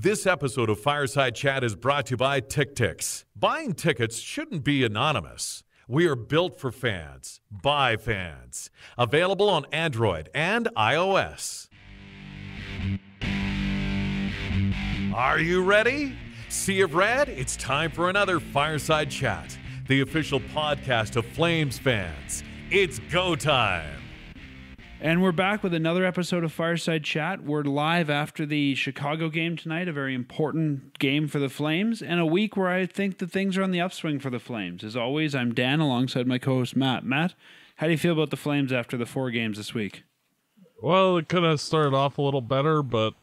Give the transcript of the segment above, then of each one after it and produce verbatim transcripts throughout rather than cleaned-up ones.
This episode of Fireside Chat is brought to you by TickTix. Buying tickets shouldn't be anonymous. We are built for fans, by fans. Available on Android and iOS. Are you ready? Sea of Red, it's time for another Fireside Chat, the official podcast of Flames fans. It's go time. And we're back with another episode of Fireside Chat. We're live after the Chicago game tonight, a very important game for the Flames, and a week where I think that things are on the upswing for the Flames. As always, I'm Dan alongside my co-host Matt. Matt, how do you feel about the Flames after the four games this week? Well, it could have started off a little better, but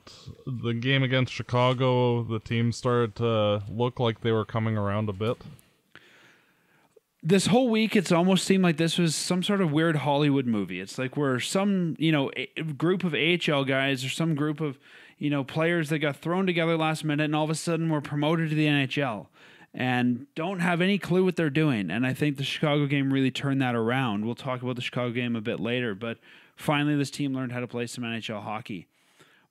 the game against Chicago, the team started to look like they were coming around a bit. This whole week, it's almost seemed like this was some sort of weird Hollywood movie. It's like we're some, you know, a group of A H L guys or some group of, you know, players that got thrown together last minute, and all of a sudden we're promoted to the N H L and don't have any clue what they're doing. And I think the Chicago game really turned that around. We'll talk about the Chicago game a bit later, but finally this team learned how to play some N H L hockey.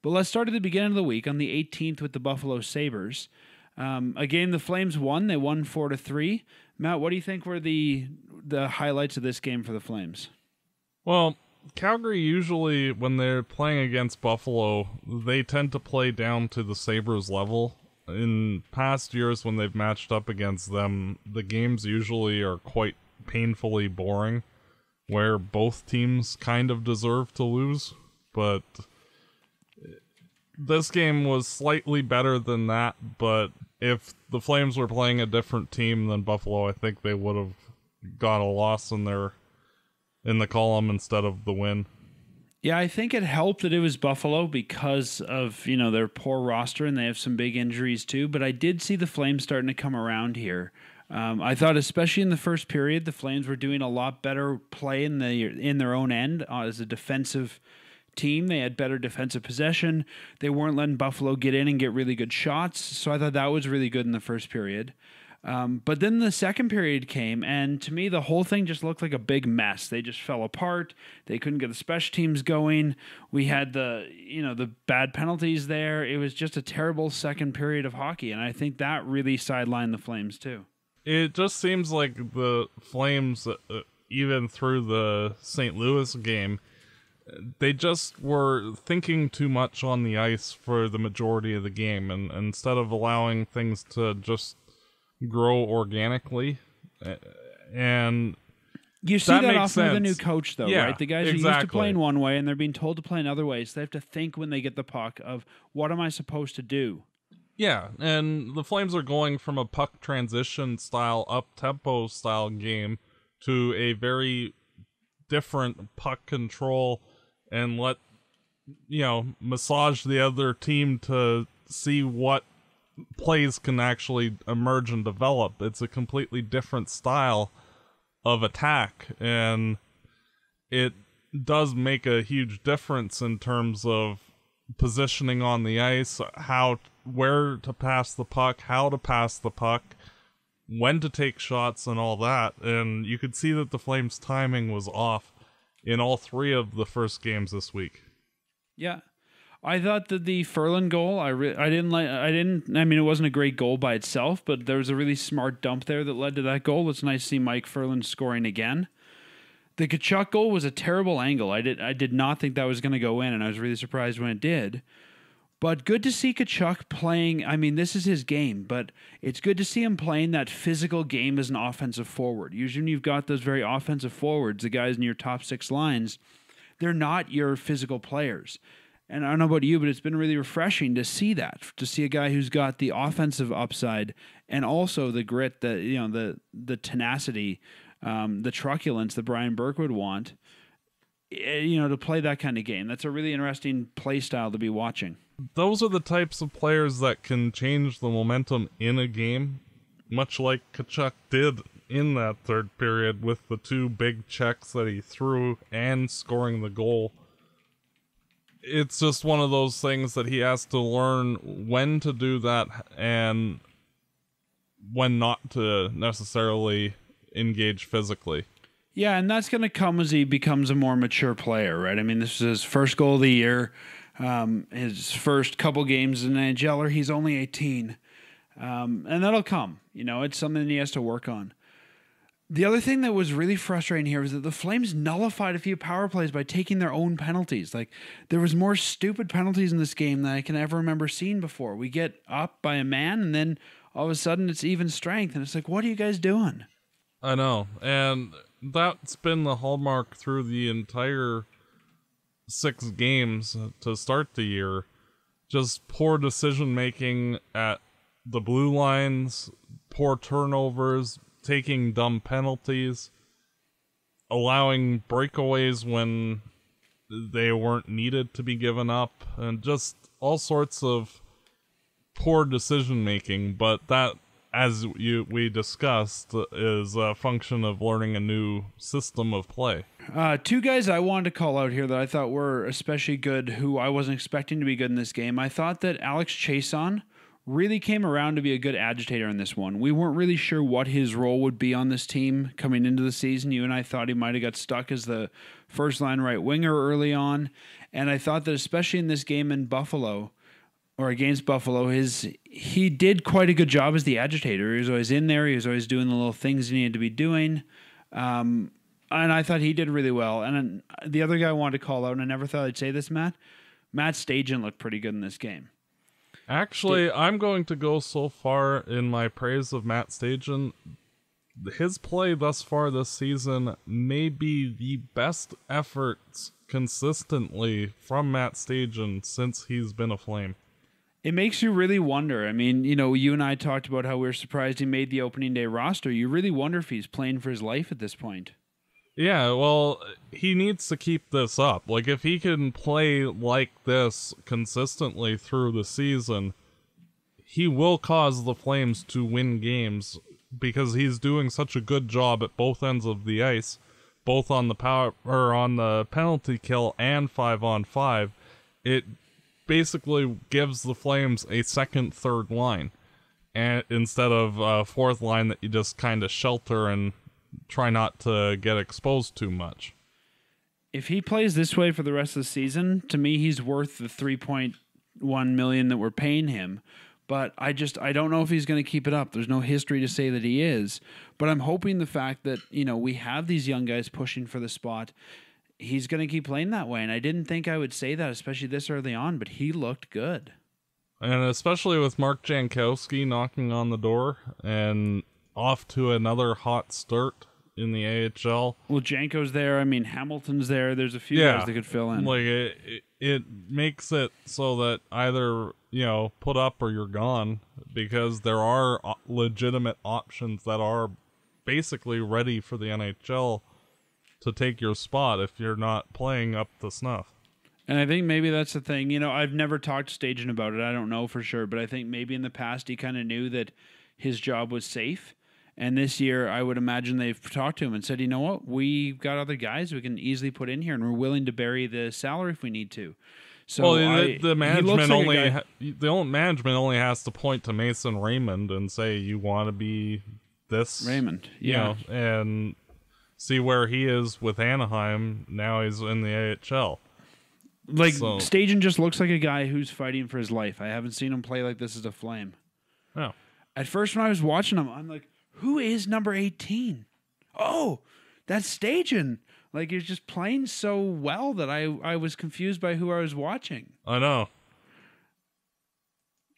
But let's start at the beginning of the week on the eighteenth with the Buffalo Sabres. Um, a game the Flames won. They won four to three. Matt, what do you think were the the highlights of this game for the Flames? Well, Calgary usually, when they're playing against Buffalo, they tend to play down to the Sabres level. In past years when they've matched up against them, the games usually are quite painfully boring, where both teams kind of deserve to lose, but this game was slightly better than that, but if the Flames were playing a different team than Buffalo, I think they would have got a loss in their in the column instead of the win. Yeah, I think it helped that it was Buffalo because of, you know, their poor roster, and they have some big injuries too, but I did see the Flames starting to come around here. Um, I thought especially in the first period, the Flames were doing a lot better play in, the, in their own end uh, as a defensive team. They had better defensive possession. They weren't letting Buffalo get in and get really good shots, so I thought that was really good in the first period. Um, but then the second period came, and to me the whole thing just looked like a big mess. They just fell apart. They couldn't get the special teams going. We had the, you know, the bad penalties there. It was just a terrible second period of hockey, and I think that really sidelined the Flames too. It just seems like the Flames, uh, even through the Saint Louis game, they just were thinking too much on the ice for the majority of the game, and, and instead of allowing things to just grow organically, and you see that, that often sense. With a new coach, though, yeah, right? The guys exactly. are used to playing one way, and they're being told to play another way, so they have to think when they get the puck of, what am I supposed to do? Yeah, and the Flames are going from a puck transition style, up-tempo style game to a very different puck control and let, you know, massage the other team to see what plays can actually emerge and develop. It's a completely different style of attack, and it does make a huge difference in terms of positioning on the ice, how where to pass the puck, how to pass the puck, when to take shots, and all that. And you could see that the Flames' timing was off in all three of the first games this week. Yeah, I thought that the Ferland goal, I re- I didn't like, I didn't. I mean, it wasn't a great goal by itself, but there was a really smart dump there that led to that goal. It's nice to see Mike Ferland scoring again. The Tkachuk goal was a terrible angle. I did I did not think that was going to go in, and I was really surprised when it did. But good to see Tkachuk playing. I mean, this is his game, but it's good to see him playing that physical game as an offensive forward. Usually when you've got those very offensive forwards, the guys in your top six lines, they're not your physical players. And I don't know about you, but it's been really refreshing to see that, to see a guy who's got the offensive upside and also the grit, the, you know, the the tenacity, um, the truculence that Brian Burke would want, you know, to play that kind of game. That's a really interesting play style to be watching. Those are the types of players that can change the momentum in a game, much like Tkachuk did in that third period with the two big checks that he threw and scoring the goal. It's just one of those things that he has to learn when to do that and when not to necessarily engage physically. Yeah, and that's going to come as he becomes a more mature player, right? I mean, this is his first goal of the year. Um, his first couple games in the N H L, he's only eighteen. Um, and that'll come. You know, it's something he has to work on. The other thing that was really frustrating here was that the Flames nullified a few power plays by taking their own penalties. Like, there was more stupid penalties in this game than I can ever remember seeing before. We get up by a man, and then all of a sudden it's even strength. And it's like, what are you guys doing? I know. And that's been the hallmark through the entire six games to start the year. Just poor decision-making at the blue lines, poor turnovers, taking dumb penalties, allowing breakaways when they weren't needed to be given up, and just all sorts of poor decision-making. But that, as you, we discussed, is a function of learning a new system of play. Uh, two guys I wanted to call out here that I thought were especially good, who I wasn't expecting to be good in this game. I thought that Alex Chason really came around to be a good agitator in this one. We weren't really sure what his role would be on this team coming into the season. You and I thought he might have got stuck as the first-line right winger early on, and I thought that especially in this game in Buffalo, or against Buffalo, his he did quite a good job as the agitator. He was always in there. He was always doing the little things he needed to be doing, um, and I thought he did really well. And then the other guy I wanted to call out, and I never thought I'd say this, Matt, Matt Stajan looked pretty good in this game. Actually, I'm going to go so far in my praise of Matt Stajan. His play thus far this season may be the best efforts consistently from Matt Stajan since he's been a Flame. It makes you really wonder. I mean, you know, you and I talked about how we were surprised he made the opening day roster. You really wonder if he's playing for his life at this point. Yeah, well, he needs to keep this up. Like, if he can play like this consistently through the season, he will cause the Flames to win games because he's doing such a good job at both ends of the ice, both on the power or on the penalty kill and five on five. It basically gives the Flames a second, third line, and instead of a fourth line that you just kind of shelter and try not to get exposed too much. If he plays this way for the rest of the season, to me, he's worth the three point one million dollars that we're paying him. But I just, I don't know if he's going to keep it up. There's no history to say that he is. But I'm hoping the fact that, you know, we have these young guys pushing for the spot, he's going to keep playing that way. And I didn't think I would say that, especially this early on, but he looked good. And especially with Mark Jankowski knocking on the door and off to another hot start in the A H L. Well, Janko's there. I mean, Hamilton's there. There's a few yeah, guys that could fill in. Like it, it, it makes it so that either, you know, put up or you're gone, because there are legitimate options that are basically ready for the N H L to take your spot if you're not playing up to snuff. And I think maybe that's the thing. You know, I've never talked to Stajan about it. I don't know for sure, but I think maybe in the past he kind of knew that his job was safe. And this year, I would imagine they've talked to him and said, you know what, we've got other guys we can easily put in here, and we're willing to bury the salary if we need to. So well, I, the, the management like only ha- the old management only has to point to Mason Raymond and say, you want to be this Raymond, yeah, you know, and see where he is with Anaheim. Now he's in the A H L. Like so. Stajan just looks like a guy who's fighting for his life. I haven't seen him play like this as a Flame. Oh. At first, when I was watching him, I'm like, who is number eighteen? Oh, that's Stajan. Like, he was just playing so well that I, I was confused by who I was watching. I know.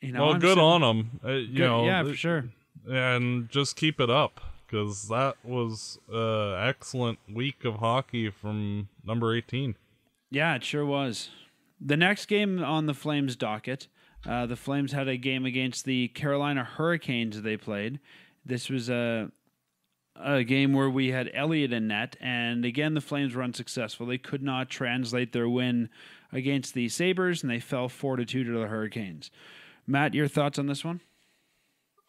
You know well, I'm good saying, on him. Uh, you good, know, yeah, for sure. And just keep it up, because that was an uh, excellent week of hockey from number eighteen. Yeah, it sure was. The next game on the Flames docket, Uh, the Flames had a game against the Carolina Hurricanes they played. This was a, a game where we had Elliott in net, and again, the Flames were unsuccessful. They could not translate their win against the Sabres, and they fell four to two to the Hurricanes. Matt, your thoughts on this one?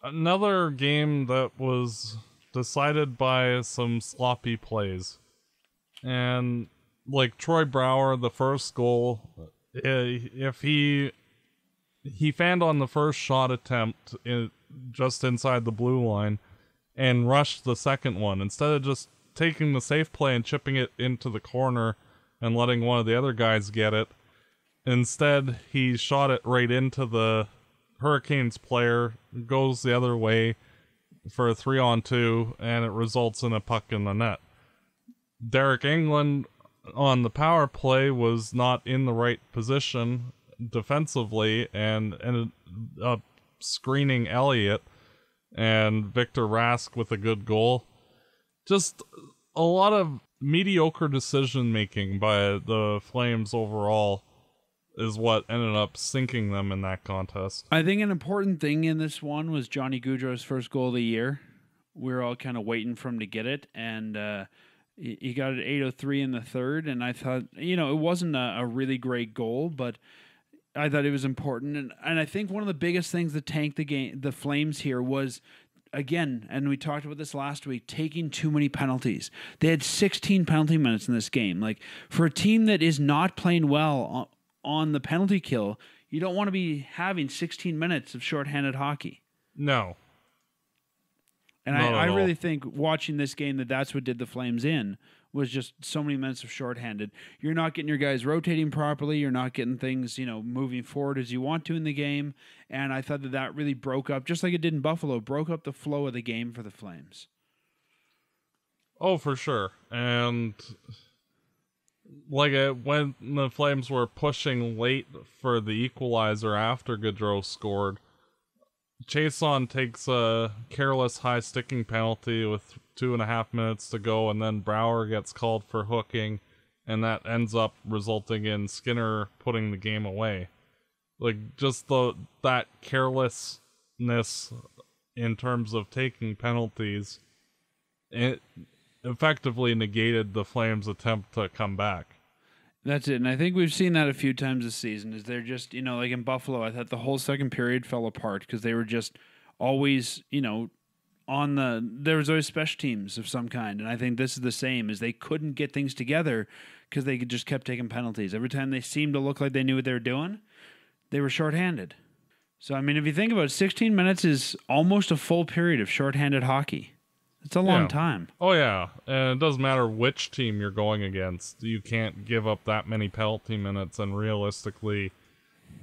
Another game that was decided by some sloppy plays. And, like, Troy Brower, the first goal, if he... He fanned on the first shot attempt in, just inside the blue line and rushed the second one. Instead of just taking the safe play and chipping it into the corner and letting one of the other guys get it, Instead, he shot it right into the Hurricanes player, goes the other way for a three on two, and it results in a puck in the net. Deryk Engelland on the power play was not in the right position defensively and ended up screening Elliott and Victor Rask with a good goal. Just a lot of mediocre decision-making by the Flames overall is what ended up sinking them in that contest. I think an important thing in this one was Johnny Gaudreau's first goal of the year. We were all kind of waiting for him to get it, and uh, he got it eight oh three in the third, and I thought, you know, it wasn't a, a really great goal, but I thought it was important. And, and I think one of the biggest things that tanked the game, the Flames here, was, again, and we talked about this last week, taking too many penalties. They had sixteen penalty minutes in this game. Like, for a team that is not playing well on the penalty kill, you don't want to be having sixteen minutes of shorthanded hockey. No. And I, I really think watching this game that that's what did the Flames in, was just so many minutes of shorthanded. You're not getting your guys rotating properly. You're not getting things, you know, moving forward as you want to in the game. And I thought that that really broke up, just like it did in Buffalo, broke up the flow of the game for the Flames. Oh, for sure. And like it, when the Flames were pushing late for the equalizer after Gaudreau scored, Chiasson takes a careless high-sticking penalty with two and a half minutes to go, and then Brouwer gets called for hooking, and that ends up resulting in Skinner putting the game away. Like, just the that carelessness in terms of taking penalties, it effectively negated the Flames' attempt to come back. That's it, and I think we've seen that a few times this season, is they're just, you know, like in Buffalo, I thought the whole second period fell apart because they were just always, you know, on the, there was always special teams of some kind, and I think this is the same, is they couldn't get things together because they just kept taking penalties. Every time they seemed to look like they knew what they were doing, they were shorthanded. So, I mean, if you think about it, sixteen minutes is almost a full period of shorthanded hockey. It's a long yeah. time. Oh, yeah. And it doesn't matter which team you're going against. You can't give up that many penalty minutes and realistically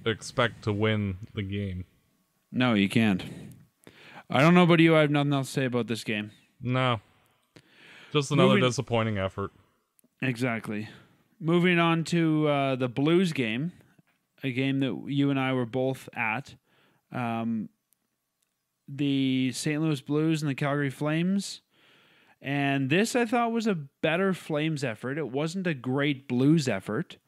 expect to win the game. No, you can't. I don't know about you. I have nothing else to say about this game. No. Just another Moving... disappointing effort. Exactly. Moving on to uh, the Blues game, a game that you and I were both at. Um The Saint Louis Blues and the Calgary Flames. And this, I thought, was a better Flames effort. It wasn't a great Blues effort.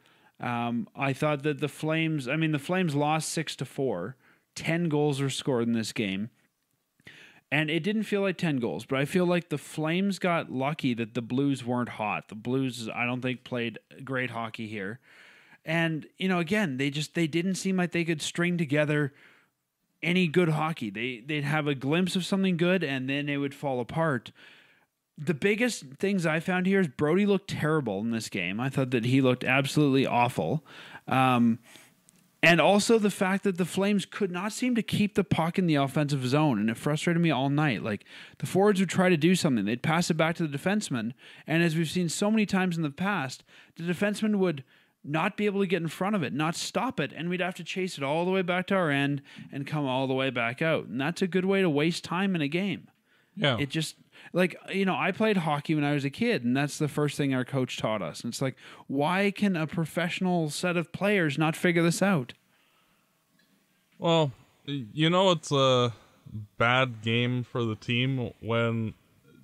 Um, I thought that the Flames... I mean, the Flames lost six to four. ten goals were scored in this game. And it didn't feel like ten goals, but I feel like the Flames got lucky that the Blues weren't hot. The Blues, I don't think, played great hockey here. And, you know, again, they just... They didn't seem like they could string together any good hockey. They, they'd have a glimpse of something good, and then they would fall apart. The biggest things I found here is Brody looked terrible in this game. I thought that he looked absolutely awful. Um, and also the fact that the Flames could not seem to keep the puck in the offensive zone, and it frustrated me all night. Like, the forwards would try to do something. They'd pass it back to the defenseman, and as we've seen so many times in the past, the defenseman would not be able to get in front of it, not stop it, and we'd have to chase it all the way back to our end and come all the way back out. And that's a good way to waste time in a game. Yeah. It just, like, you know, I played hockey when I was a kid, and that's the first thing our coach taught us. And it's like, why can a professional set of players not figure this out? Well, you know, it's a bad game for the team when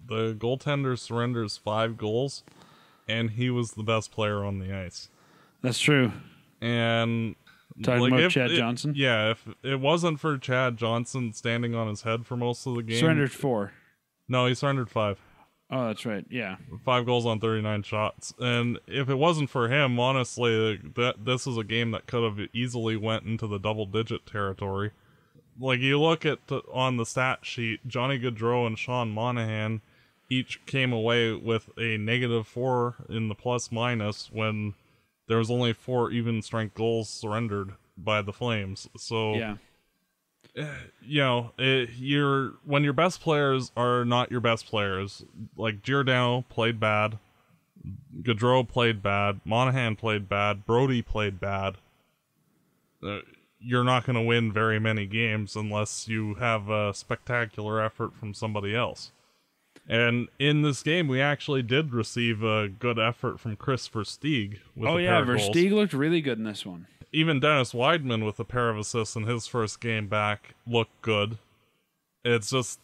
the goaltender surrenders five goals, and he was the best player on the ice. That's true. And talking like about if, Chad it, Johnson? Yeah, if it wasn't for Chad Johnson standing on his head for most of the game. Surrendered four. No, he surrendered five. Oh, that's right, yeah. Five goals on thirty-nine shots. And if it wasn't for him, honestly, that this is a game that could have easily went into the double-digit territory. Like, you look at the, on the stat sheet, Johnny Gaudreau and Sean Monahan each came away with a negative four in the plus-minus when there was only four even-strength goals surrendered by the Flames. So, yeah. you know, it, you're, when your best players are not your best players, like Giordano played bad, Gaudreau played bad, Monahan played bad, Brody played bad, uh, you're not going to win very many games unless you have a spectacular effort from somebody else. And in this game, we actually did receive a good effort from Chris Versteeg. With oh, a yeah, pair of Versteeg goals. Looked really good in this one. Even Dennis Wideman with a pair of assists in his first game back looked good. It's just,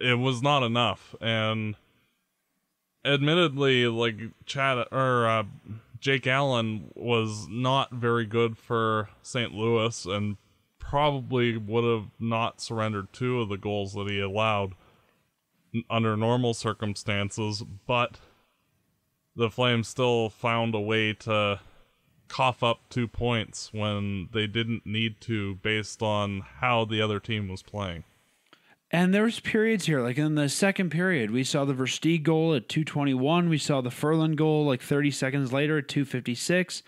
it was not enough. And admittedly, like, Chad or uh, Jake Allen was not very good for Saint Louis and probably would have not surrendered two of the goals that he allowed under normal circumstances, but the Flames still found a way to cough up two points when they didn't need to based on how the other team was playing. And there was periods here, like in the second period, we saw the Versteeg goal at two twenty-one. We saw the Ferland goal like thirty seconds later at two fifty-six.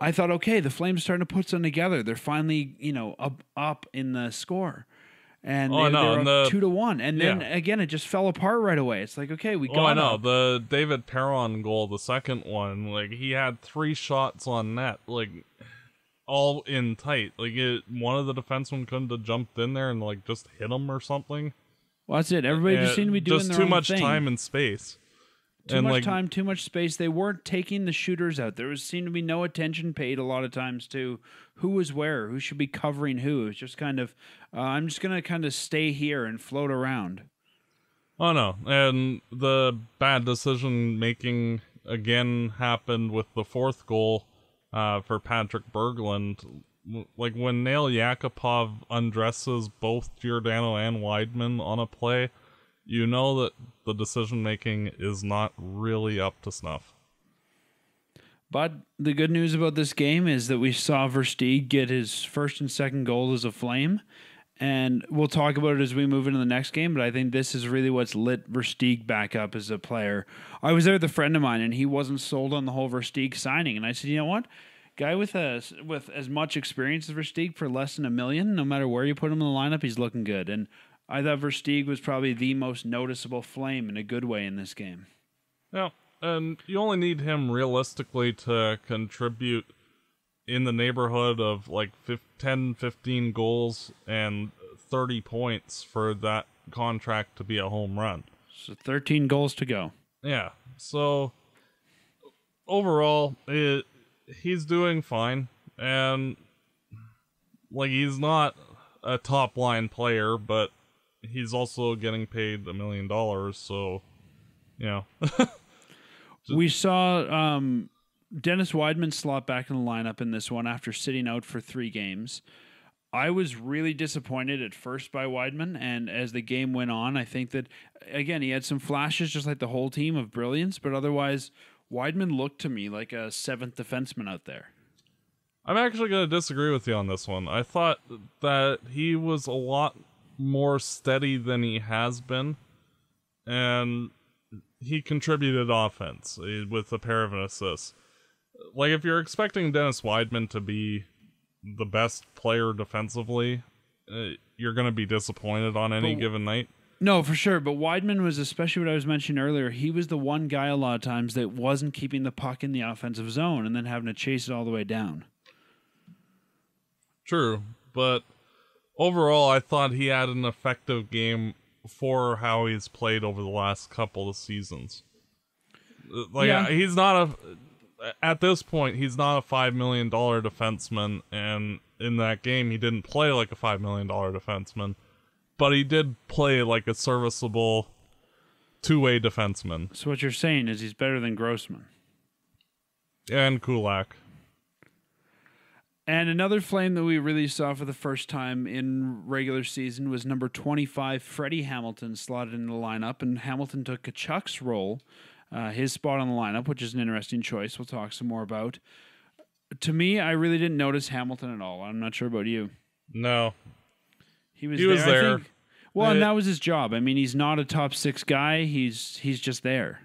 I thought, okay, the Flames are starting to put something together. They're finally, you know, up up in the score. And oh, they, no, they were and the, two to one, and yeah. then again it just fell apart right away. It's like, okay, we got. Oh, I know the David Perron goal, the second one. Like, he had three shots on net, like all in tight. Like it, one of the defensemen couldn't have jumped in there and like just hit him or something. Well, that's it. Everybody and just seemed to be doing just their too own much thing. time and space. Too and much like, time, too much space. They weren't taking the shooters out. There was seemed to be no attention paid a lot of times to who was where, who should be covering who. It was just kind of, uh, I'm just going to kind of stay here and float around. Oh, no. And the bad decision-making again happened with the fourth goal uh, for Patrick Berglund. Like, when Nail Yakupov undresses both Giordano and Wideman on a play, you know that the decision-making is not really up to snuff. But the good news about this game is that we saw Versteeg get his first and second goal as a Flame, and we'll talk about it as we move into the next game, but I think this is really what's lit Versteeg back up as a player. I was there with a friend of mine, and he wasn't sold on the whole Versteeg signing, and I said, you know what? Guy with a, with as much experience as Versteeg for less than a million, no matter where you put him in the lineup, he's looking good, and I thought Versteeg was probably the most noticeable Flame in a good way in this game. Yeah, and you only need him realistically to contribute in the neighborhood of like ten, fifteen goals and thirty points for that contract to be a home run. So thirteen goals to go. Yeah, so overall, it, he's doing fine. And like, he's not a top-line player, but he's also getting paid a million dollars, so, you know. We saw um, Dennis Wideman slot back in the lineup in this one after sitting out for three games. I was really disappointed at first by Wideman, and as the game went on, I think that, again, he had some flashes, just like the whole team, of brilliance, but otherwise, Wideman looked to me like a seventh defenseman out there. I'm actually going to disagree with you on this one. I thought that he was a lot more steady than he has been, and he contributed offense with a pair of an assist. Like, if you're expecting Dennis Wideman to be the best player defensively, uh, you're going to be disappointed on any but, given night. No, for sure, but Wideman was, especially what I was mentioning earlier, he was the one guy a lot of times that wasn't keeping the puck in the offensive zone and then having to chase it all the way down. True, but overall, I thought he had an effective game for how he's played over the last couple of seasons. Like, yeah. he's not a, at this point, he's not a five million dollar defenseman, and in that game, he didn't play like a five million dollar defenseman, but he did play like a serviceable two-way defenseman. So what you're saying is he's better than Grossman. And Kulak. And another Flame that we really saw for the first time in regular season was number twenty-five, Freddie Hamilton, slotted in the lineup. And Hamilton took Tkachuk's role, uh, his spot on the lineup, which is an interesting choice. We'll talk some more about. To me, I really didn't notice Hamilton at all. I'm not sure about you. No. He was he there. Was there. I think. Well, it, and that was his job. I mean, he's not a top six guy. He's, he's just there.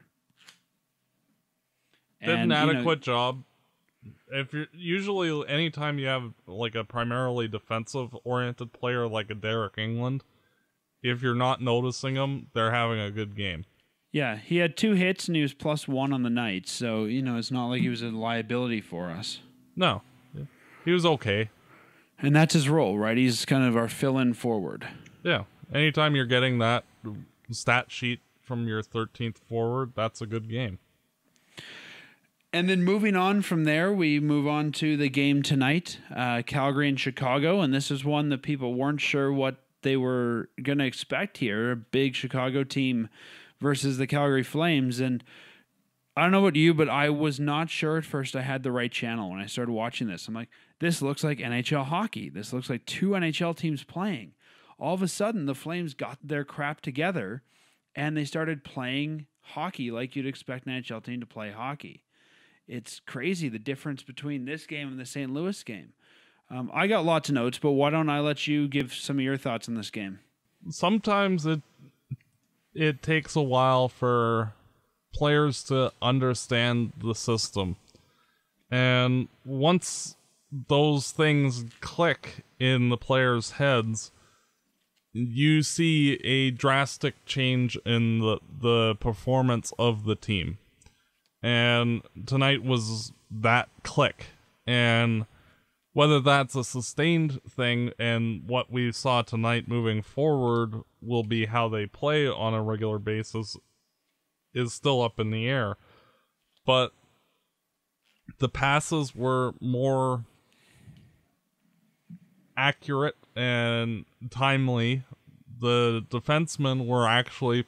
Did an adequate you know, job. If you're usually anytime you have like a primarily defensive oriented player like a Deryk Engelland, if you're not noticing them, they're having a good game. Yeah, he had two hits and he was plus one on the night, so you know it's not like he was a liability for us. No, he was okay. And that's his role, right? He's kind of our fill-in forward. Yeah. Anytime you're getting that stat sheet from your thirteenth forward, that's a good game. And then moving on from there, we move on to the game tonight, uh, Calgary and Chicago. And this is one that people weren't sure what they were going to expect here. A big Chicago team versus the Calgary Flames. And I don't know about you, but I was not sure at first I had the right channel when I started watching this. I'm like, this looks like N H L hockey. This looks like two N H L teams playing. All of a sudden, the Flames got their crap together, and they started playing hockey like you'd expect an N H L team to play hockey. It's crazy, the difference between this game and the Saint Louis game. Um, I got lots of notes, but why don't I let you give some of your thoughts on this game? Sometimes it it takes a while for players to understand the system, and once those things click in the players' heads, you see a drastic change in the the performance of the team. And tonight was that click, and whether that's a sustained thing and what we saw tonight moving forward will be how they play on a regular basis is still up in the air. But the passes were more accurate and timely. The defensemen were actually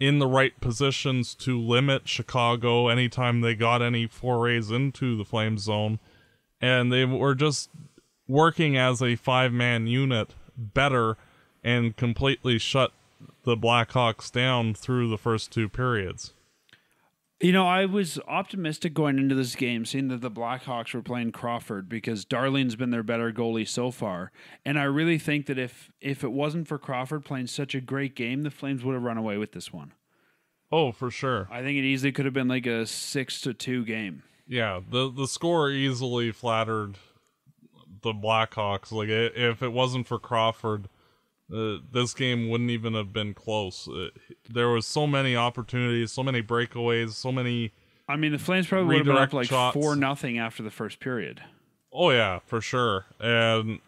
in the right positions to limit Chicago anytime they got any forays into the Flame zone. And they were just working as a five-man unit better and completely shut the Blackhawks down through the first two periods. You know, I was optimistic going into this game, seeing that the Blackhawks were playing Crawford, because Darling's been their better goalie so far. And I really think that if, if it wasn't for Crawford playing such a great game, the Flames would have run away with this one. Oh, for sure. I think it easily could have been like a six to two game. Yeah, the the score easily flattered the Blackhawks. Like, it, if it wasn't for Crawford, uh, this game wouldn't even have been close. It, there was so many opportunities, so many breakaways, so many. I mean, the Flames probably would have been up like shots. four nothing after the first period. Oh yeah, for sure, and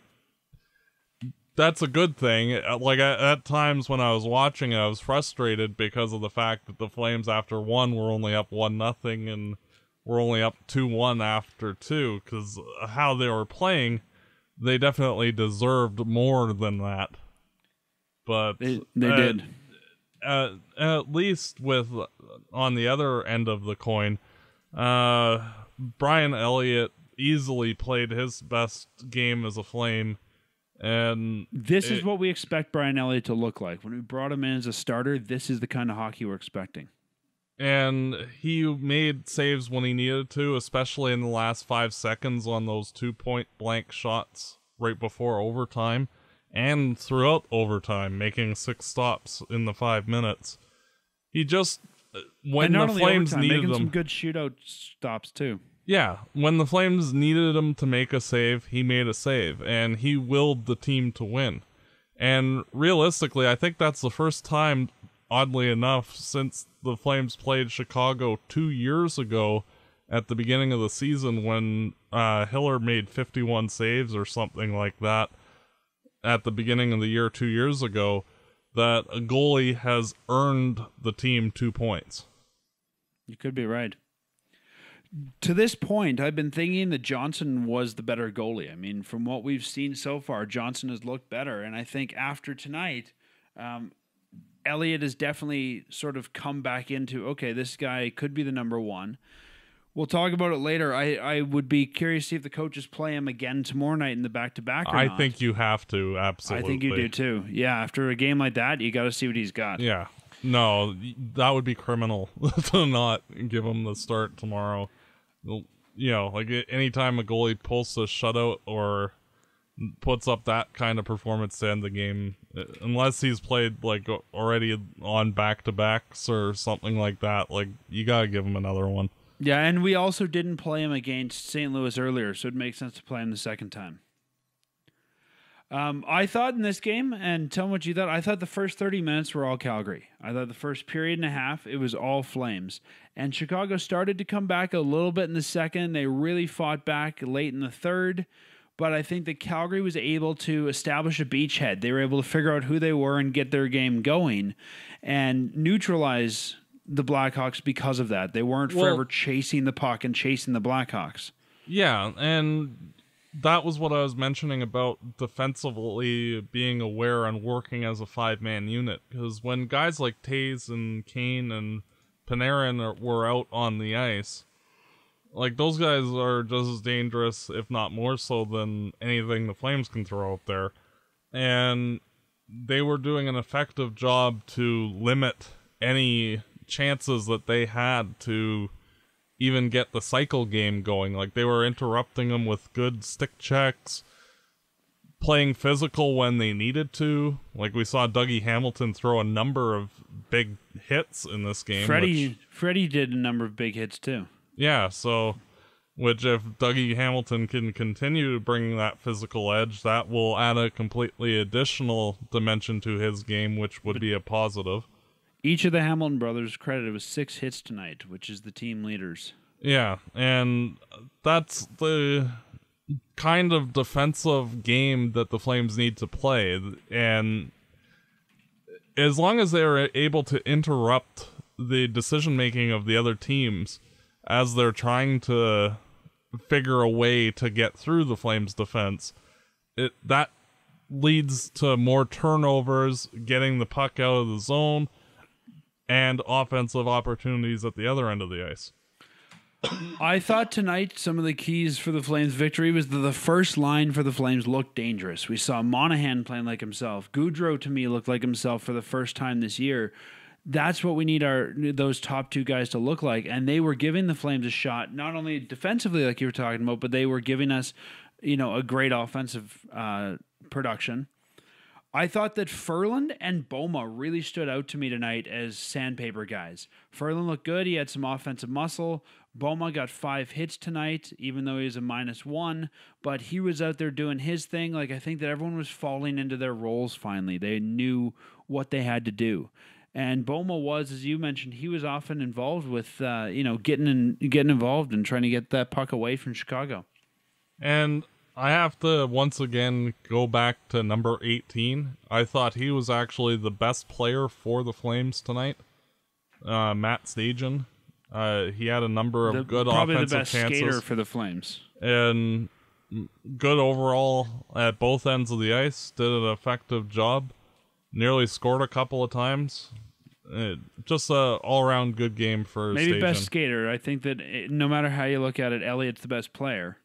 that's a good thing. Like at, at times when I was watching it, I was frustrated because of the fact that the Flames after one were only up one nothing and. We're only up two one after two, because how they were playing, they definitely deserved more than that. But they, they at, did. At, at least with, on the other end of the coin, uh, Brian Elliott easily played his best game as a Flame. And this it, is what we expect Brian Elliott to look like. When we brought him in as a starter, this is the kind of hockey we're expecting. And he made saves when he needed to, especially in the last five seconds on those two point blank shots right before overtime and throughout overtime, making six stops in the five minutes. He just, when the Flames overtime, needed him. Some good shootout stops too. Yeah, when the Flames needed him to make a save, he made a save, and he willed the team to win. And realistically, I think that's the first time, oddly enough, since the Flames played Chicago two years ago at the beginning of the season when uh, Hiller made fifty-one saves or something like that at the beginning of the year two years ago, that a goalie has earned the team two points. You could be right. To this point, I've been thinking that Johnson was the better goalie. I mean, from what we've seen so far, Johnson has looked better. And I think after tonight... Um, Elliott has definitely sort of come back into, okay, this guy could be the number one. We'll talk about it later. I, I would be curious to see if the coaches play him again tomorrow night in the back-to-back or I not. think you have to, absolutely. I think you do too. Yeah, after a game like that, you got to see what he's got. Yeah. No, that would be criminal to not give him the start tomorrow. You know, like anytime a goalie pulls a shutout or... puts up that kind of performance to end the game, unless he's played like already on back-to-backs or something like that, like you gotta give him another one. Yeah, and we also didn't play him against Saint Louis earlier, so it makes sense to play him the second time. Um, I thought in this game, and tell me what you thought, I thought the first thirty minutes were all Calgary. I thought the first period and a half, it was all Flames. And Chicago started to come back a little bit in the second. They really fought back late in the third. but I think that Calgary was able to establish a beachhead. They were able to figure out who they were and get their game going and neutralize the Blackhawks because of that. They weren't well, forever chasing the puck and chasing the Blackhawks. Yeah, and that was what I was mentioning about defensively being aware and working as a five-man unit. Because when guys like Taze and Kane and Panarin are, were out on the ice, like, those guys are just as dangerous, if not more so, than anything the Flames can throw out there. And they were doing an effective job to limit any chances that they had to even get the cycle game going. Like, they were interrupting them with good stick checks, playing physical when they needed to. Like, we saw Dougie Hamilton throw a number of big hits in this game. Freddie, which, Freddie did a number of big hits too. Yeah, so, which if Dougie Hamilton can continue to bring that physical edge, that will add a completely additional dimension to his game, which would be a positive. Each of the Hamilton brothers credited with six hits tonight, which is the team leaders. Yeah, and that's the kind of defensive game that the Flames need to play. And as long as they're able to interrupt the decision-making of the other teams as they're trying to figure a way to get through the Flames' defense, it that leads to more turnovers, getting the puck out of the zone, and offensive opportunities at the other end of the ice. I thought tonight some of the keys for the Flames' victory was that the first line for the Flames looked dangerous. We saw Monahan playing like himself. Gaudreau, to me, looked like himself for the first time this year. That's what we need our those top two guys to look like. And they were giving the Flames a shot, not only defensively like you were talking about, but they were giving us, you know, a great offensive uh, production. I thought that Ferland and Boma really stood out to me tonight as sandpaper guys. Ferland looked good. He had some offensive muscle. Boma got five hits tonight, even though he was a minus one. But he was out there doing his thing. Like, I think that everyone was falling into their roles finally. They knew what they had to do. And Boma was, as you mentioned, he was often involved with, uh, you know, getting in, getting involved and trying to get that puck away from Chicago. And I have to once again go back to number eighteen. I thought he was actually the best player for the Flames tonight. Uh, Matt Stajan. Uh, he had a number of the, good offensive chances. Probably the best skater for the Flames. And good overall at both ends of the ice. Did an effective job. Nearly scored a couple of times. Uh, just a all-around good game for Maybe Stajan. Best skater. I think that it, no matter how you look at it, Elliott's the best player.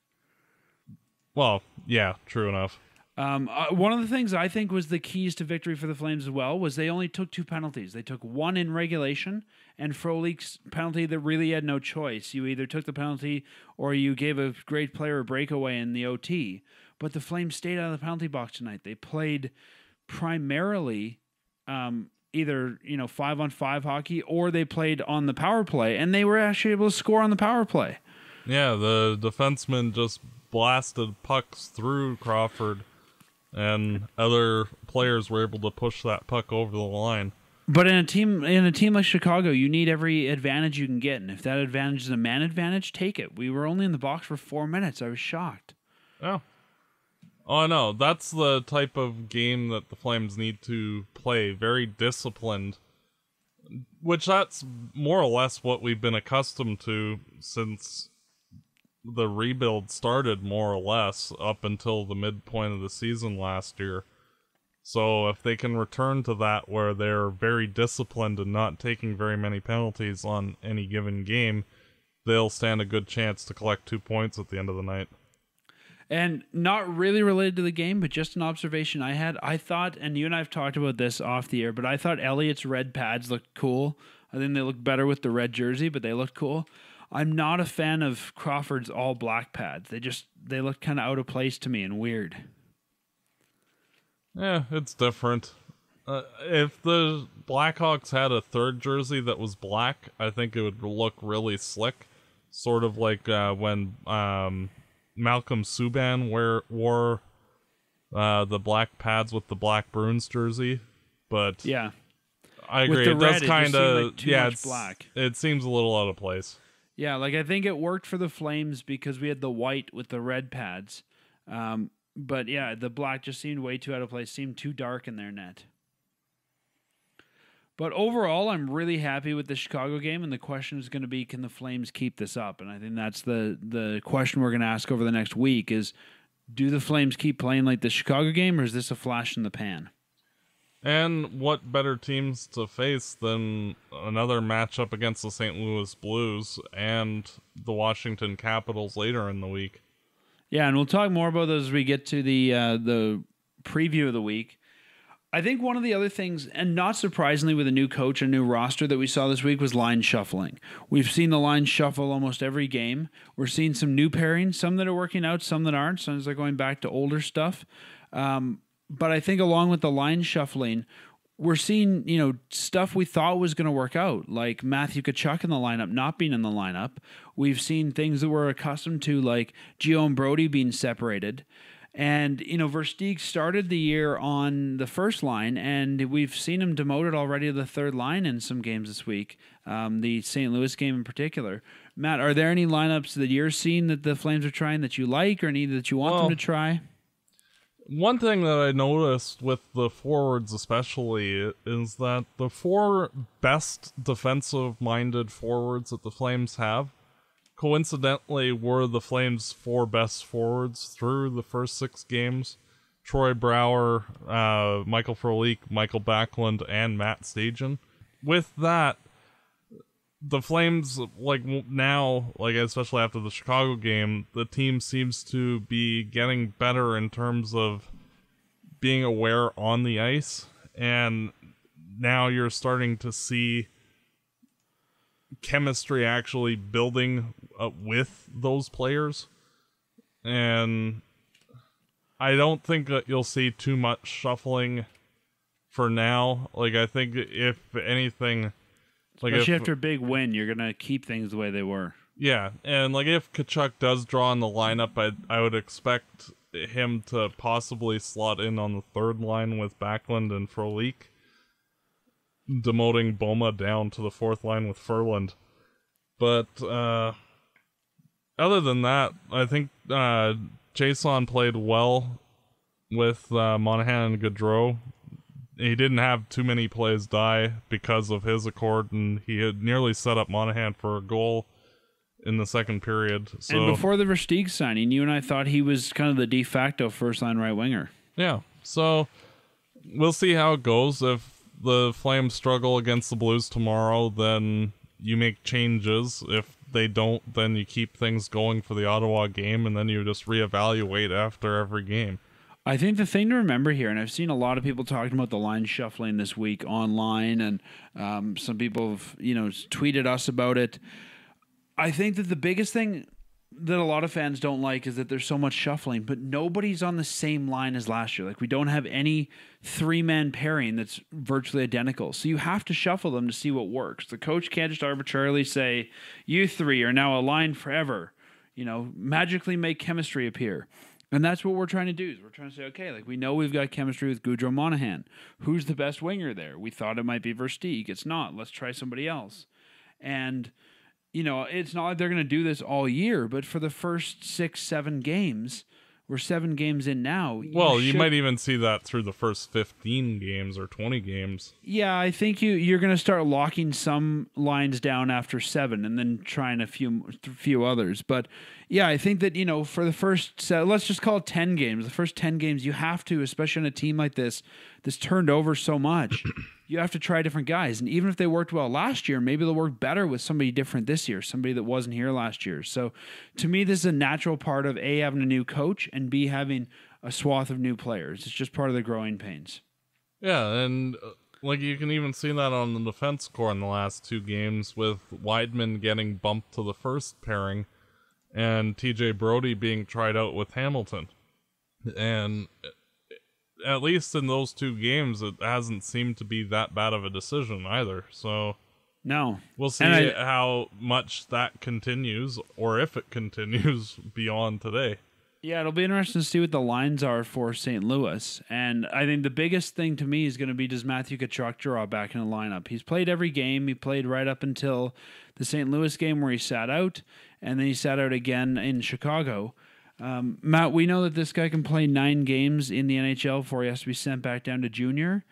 Well, yeah, true enough. Um, uh, one of the things I think was the keys to victory for the Flames as well was they only took two penalties. They took one in regulation, and Frolik's penalty that really had no choice. You either took the penalty or you gave a great player a breakaway in the O T. But the Flames stayed out of the penalty box tonight. They played primarily um, either, you know, five-on-five hockey, or they played on the power play, and they were actually able to score on the power play. Yeah, the defenseman just blasted pucks through Crawford, and other players were able to push that puck over the line. But in a team in a team like Chicago, you need every advantage you can get, and if that advantage is a man advantage, take it. We were only in the box for four minutes. I was shocked. Oh. Oh, no, that's the type of game that the Flames need to play, very disciplined, which that's more or less what we've been accustomed to since the rebuild started, more or less, up until the midpoint of the season last year. So if they can return to that where they're very disciplined and not taking very many penalties on any given game, they'll stand a good chance to collect two points at the end of the night. And not really related to the game, but just an observation I had. I thought, and you and I have talked about this off the air, but I thought Elliott's red pads looked cool. I think they looked better with the red jersey, but they looked cool. I'm not a fan of Crawford's all black pads. They just, they looked kind of out of place to me and weird. Yeah, it's different. Uh, if the Blackhawks had a third jersey that was black, I think it would look really slick. Sort of like uh, when... Um, Malcolm Subban wear, wore uh, the black pads with the black Bruins jersey, but yeah, I agree. It does kind of like yeah, it's, black. It seems a little out of place. Yeah, like I think it worked for the Flames because we had the white with the red pads, Um, but yeah, the block just seemed way too out of place, seemed too dark in their net. But overall, I'm really happy with the Chicago game, and the question is going to be, can the Flames keep this up? And I think that's the the question we're going to ask over the next week is, do the Flames keep playing like the Chicago game, or is this a flash in the pan? And what better teams to face than another matchup against the Saint Louis Blues and the Washington Capitals later in the week? Yeah, and we'll talk more about those as we get to the uh, the preview of the week. I think one of the other things, and not surprisingly with a new coach and new roster that we saw this week, was line shuffling. We've seen the line shuffle almost every game. We're seeing some new pairings, some that are working out, some that aren't. Some that are going back to older stuff. Um, but I think along with the line shuffling, we're seeing, you know, stuff we thought was going to work out, like Matthew Tkachuk in the lineup not being in the lineup. We've seen things that we're accustomed to, like Gio and Brody being separated. And, you know, Versteeg started the year on the first line, and we've seen him demoted already to the third line in some games this week, um, the Saint Louis game in particular. Matt, are there any lineups that you're seeing that the Flames are trying that you like, or any that you want well, them to try? One thing that I noticed with the forwards especially is that the four best defensive-minded forwards that the Flames have coincidentally were the Flames' four best forwards through the first six games. Troy Brower, uh, Michael Frolik, Michael Backlund, and Matt Stajan. With that, the Flames, like now, like especially after the Chicago game, the team seems to be getting better in terms of being aware on the ice. And now you're starting to see chemistry actually building uh, with those players, and I don't think that you'll see too much shuffling for now. Like, I think if anything, like if, after a big win, you're gonna keep things the way they were. Yeah, and like if Tkachuk does draw in the lineup, I I would expect him to possibly slot in on the third line with Backlund and Frolik, demoting Boma down to the fourth line with Ferland. But uh, other than that, I think uh, Jason played well with uh, Monahan and Gaudreau. He didn't have too many plays die because of his accord, and he had nearly set up Monahan for a goal in the second period. So, and before the Versteeg signing, you and I thought he was kind of the de facto first-line right winger. Yeah, so we'll see how it goes. If the Flames struggle against the Blues tomorrow, then you make changes. If they don't, then you keep things going for the Ottawa game, and then you just reevaluate after every game. I think the thing to remember here, and I've seen a lot of people talking about the line shuffling this week online, and um, some people have, you know, tweeted us about it. I think that the biggest thing that a lot of fans don't like is that there's so much shuffling, but nobody's on the same line as last year. Like, we don't have any three-man pairing that's virtually identical. So you have to shuffle them to see what works. The coach can't just arbitrarily say, you three are now aligned forever, you know, magically make chemistry appear. And that's what we're trying to do, is we're trying to say, okay, like, we know we've got chemistry with Gaudreau Monahan. Who's the best winger there? We thought it might be Versteeg. It's not. Let's try somebody else. And you know, it's not like they're going to do this all year, but for the first six, seven games, we're seven games in now. You well, should... you might even see that through the first fifteen games or twenty games. Yeah, I think you, you're going to start locking some lines down after seven and then trying a few few others. But yeah, I think that, you know, for the first, let's just call it ten games, the first ten games, you have to, especially on a team like this, that's turned over so much. You have to try different guys. And even if they worked well last year, maybe they'll work better with somebody different this year, somebody that wasn't here last year. So to me, this is a natural part of A, having a new coach, and B, having a swath of new players. It's just part of the growing pains. Yeah, and uh, like you can even see that on the defense corps in the last two games, with Wideman getting bumped to the first pairing and T J Brody being tried out with Hamilton. And at least in those two games, it hasn't seemed to be that bad of a decision either. So no, we'll see I, how much that continues, or if it continues beyond today. Yeah, it'll be interesting to see what the lines are for Saint Louis. And I think the biggest thing to me is going to be, does Matthew Tkachuk draw back in the lineup? He's played every game. He played right up until the Saint Louis game where he sat out, and then he sat out again in Chicago. Um, Matt, we know that this guy can play nine games in the N H L before he has to be sent back down to junior.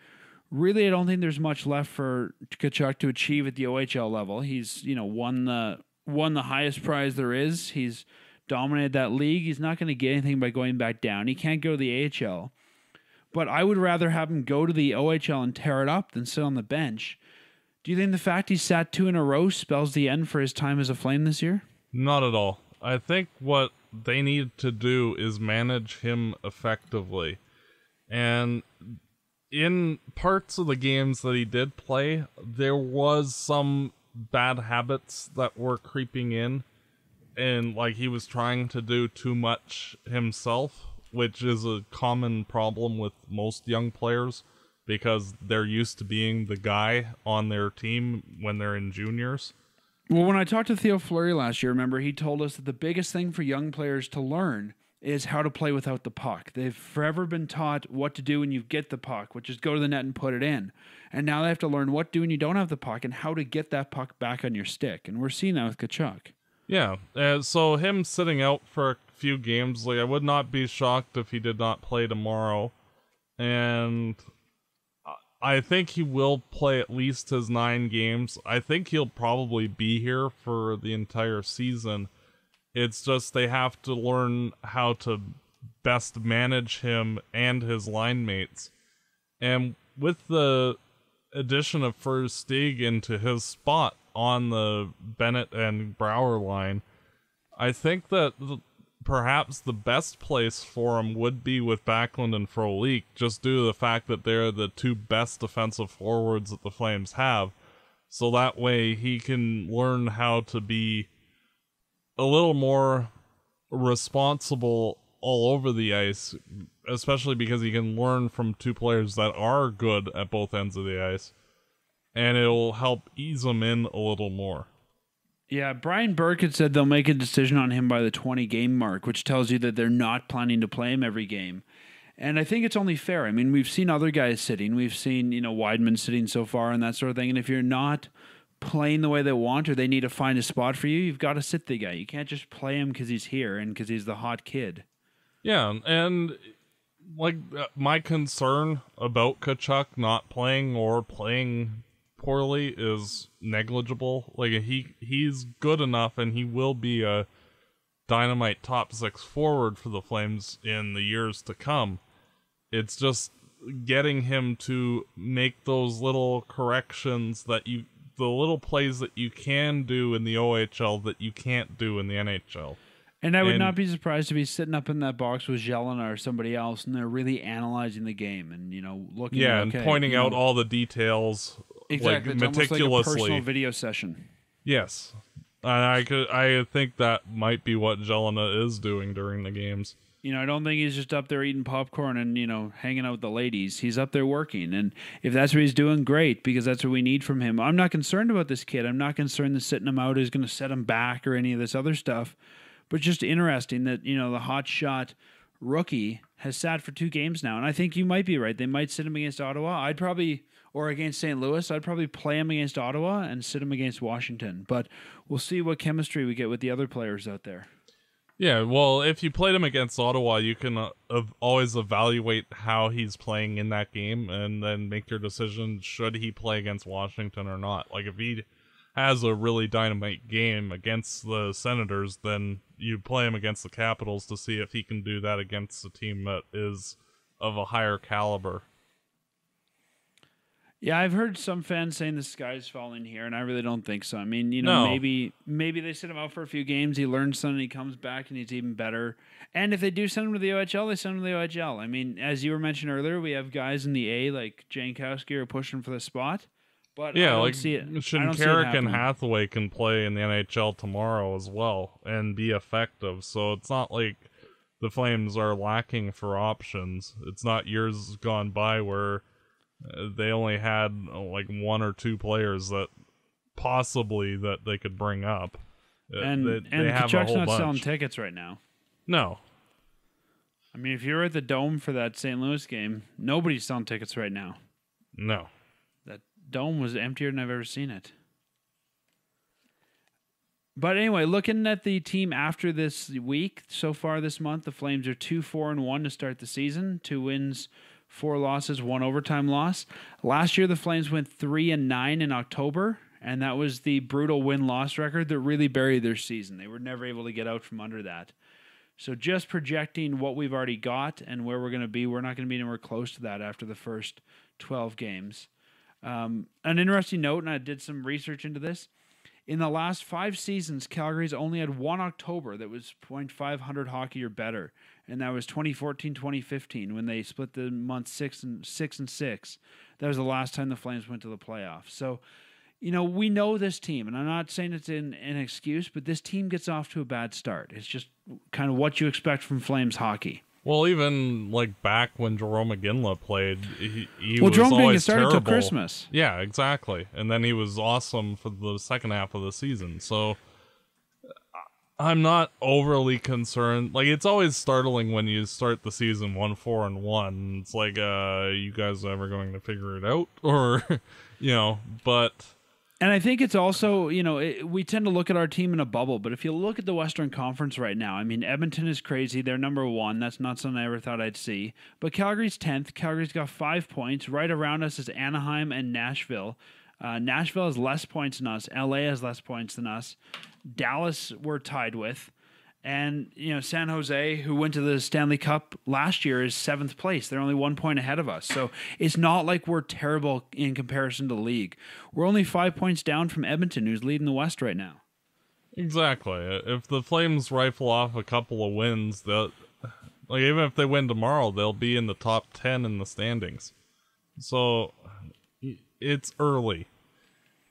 Really, I don't think there's much left for Tkachuk to achieve at the O H L level. He's, you know, won the won the highest prize there is. He's dominated that league. He's not going to get anything by going back down. He can't go to the A H L. But I would rather have him go to the O H L and tear it up than sit on the bench. Do you think the fact he sat two in a row spells the end for his time as a Flame this year? Not at all. I think what they need to do is manage him effectively. And in parts of the games that he did play, there was some bad habits that were creeping in. And like he was trying to do too much himself, which is a common problem with most young players because they're used to being the guy on their team when they're in juniors. Well, when I talked to Theo Fleury last year, remember, he told us that the biggest thing for young players to learn is how to play without the puck. They've forever been taught what to do when you get the puck, which is go to the net and put it in. And now they have to learn what to do when you don't have the puck and how to get that puck back on your stick. And we're seeing that with Tkachuk. Yeah, uh, so him sitting out for a few games, like I would not be shocked if he did not play tomorrow. And I think he will play at least his nine games. I think he'll probably be here for the entire season. It's just they have to learn how to best manage him and his line mates. And with the addition of Versteeg into his spot on the Bennett and Brouwer line, I think that the, perhaps the best place for him would be with Backlund and Frolik, just due to the fact that they're the two best defensive forwards that the Flames have. So that way he can learn how to be a little more responsible all over the ice, especially because he can learn from two players that are good at both ends of the ice, and it'll help ease him in a little more. Yeah, Brian Burke had said they'll make a decision on him by the twenty-game mark, which tells you that they're not planning to play him every game. And I think it's only fair. I mean, we've seen other guys sitting. We've seen, you know, Wideman sitting so far and that sort of thing. And if you're not playing the way they want or they need to find a spot for you, you've got to sit the guy. You can't just play him because he's here and because he's the hot kid. Yeah, and like my concern about Tkachuk not playing or playing poorly is negligible. Like he he's good enough and he will be a dynamite top six forward for the Flames in the years to come. It's just getting him to make those little corrections that you the little plays that you can do in the O H L that you can't do in the N H L. And I would and, not be surprised to be sitting up in that box with Jelena or somebody else and they're really analyzing the game and, you know, looking yeah, at, okay, and pointing out know, all the details. Exactly, like, it's meticulously. Almost like a personal video session. Yes, and I could, I think that might be what Jelena is doing during the games. You know, I don't think he's just up there eating popcorn and, you know, hanging out with the ladies. He's up there working, and if that's what he's doing, great, because that's what we need from him. I'm not concerned about this kid. I'm not concerned that sitting him out is going to set him back or any of this other stuff. But just interesting that, you know, the hotshot rookie has sat for two games now, and I think you might be right. They might sit him against Ottawa. I'd probably. Or against Saint Louis, I'd probably play him against Ottawa and sit him against Washington. But we'll see what chemistry we get with the other players out there. Yeah, well, if you played him against Ottawa, you can uh, always evaluate how he's playing in that game and then make your decision, should he play against Washington or not. Like, if he has a really dynamite game against the Senators, then you play him against the Capitals to see if he can do that against a team that is of a higher caliber. Yeah, I've heard some fans saying the sky's falling here, and I really don't think so. I mean, you know, no. maybe maybe they sit him out for a few games, he learns something, he comes back, and he's even better. And if they do send him to the O H L, they send him to the O H L. I mean, as you were mentioning earlier, we have guys in the A, like Jankowski, are pushing for the spot. But yeah, I don't like, see it. Shinkarik and Hathaway can play in the N H L tomorrow as well and be effective, so it's not like the Flames are lacking for options. It's not years gone by where they only had like one or two players that possibly that they could bring up. And, they, and they have Kachuk's a whole not bunch. Selling tickets right now. No. I mean, if you're at the Dome for that Saint Louis game, nobody's selling tickets right now. No. That Dome was emptier than I've ever seen it. But anyway, looking at the team after this week, so far this month, the Flames are two four and one to start the season. Two wins, four losses, one overtime loss. Last year, the Flames went three and nine in October, and that was the brutal win-loss record that really buried their season. They were never able to get out from under that. So just projecting what we've already got and where we're going to be, we're not going to be anywhere close to that after the first twelve games. Um, an interesting note, and I did some research into this, in the last five seasons, Calgary's only had one October that was point five hundred hockey or better, and that was twenty fourteen twenty fifteen when they split the month six and six and six. That was the last time the Flames went to the playoffs. So, you know, we know this team, and I'm not saying it's an, an excuse, but this team gets off to a bad start. It's just kind of what you expect from Flames hockey. Well, even like back when Jarome Iginla played, he, he well, was Jerome always started terrible. Till Christmas. Yeah, exactly. And then he was awesome for the second half of the season. So I'm not overly concerned. Like, it's always startling when you start the season one four and one. It's like, uh, you guys are ever going to figure it out, or you know, but. And I think it's also, you know, it, we tend to look at our team in a bubble, but if you look at the Western Conference right now, I mean, Edmonton is crazy. They're number one. That's not something I ever thought I'd see. But Calgary's tenth. Calgary's got five points. Right around us is Anaheim and Nashville. Uh, Nashville has less points than us. L A has less points than us. Dallas we're tied with. And, you know, San Jose, who went to the Stanley Cup last year, is seventh place. They're only one point ahead of us. So it's not like we're terrible in comparison to the league. We're only five points down from Edmonton, who's leading the West right now. Exactly. If the Flames rifle off a couple of wins, they'll, like, even if they win tomorrow, they'll be in the top ten in the standings. So it's early.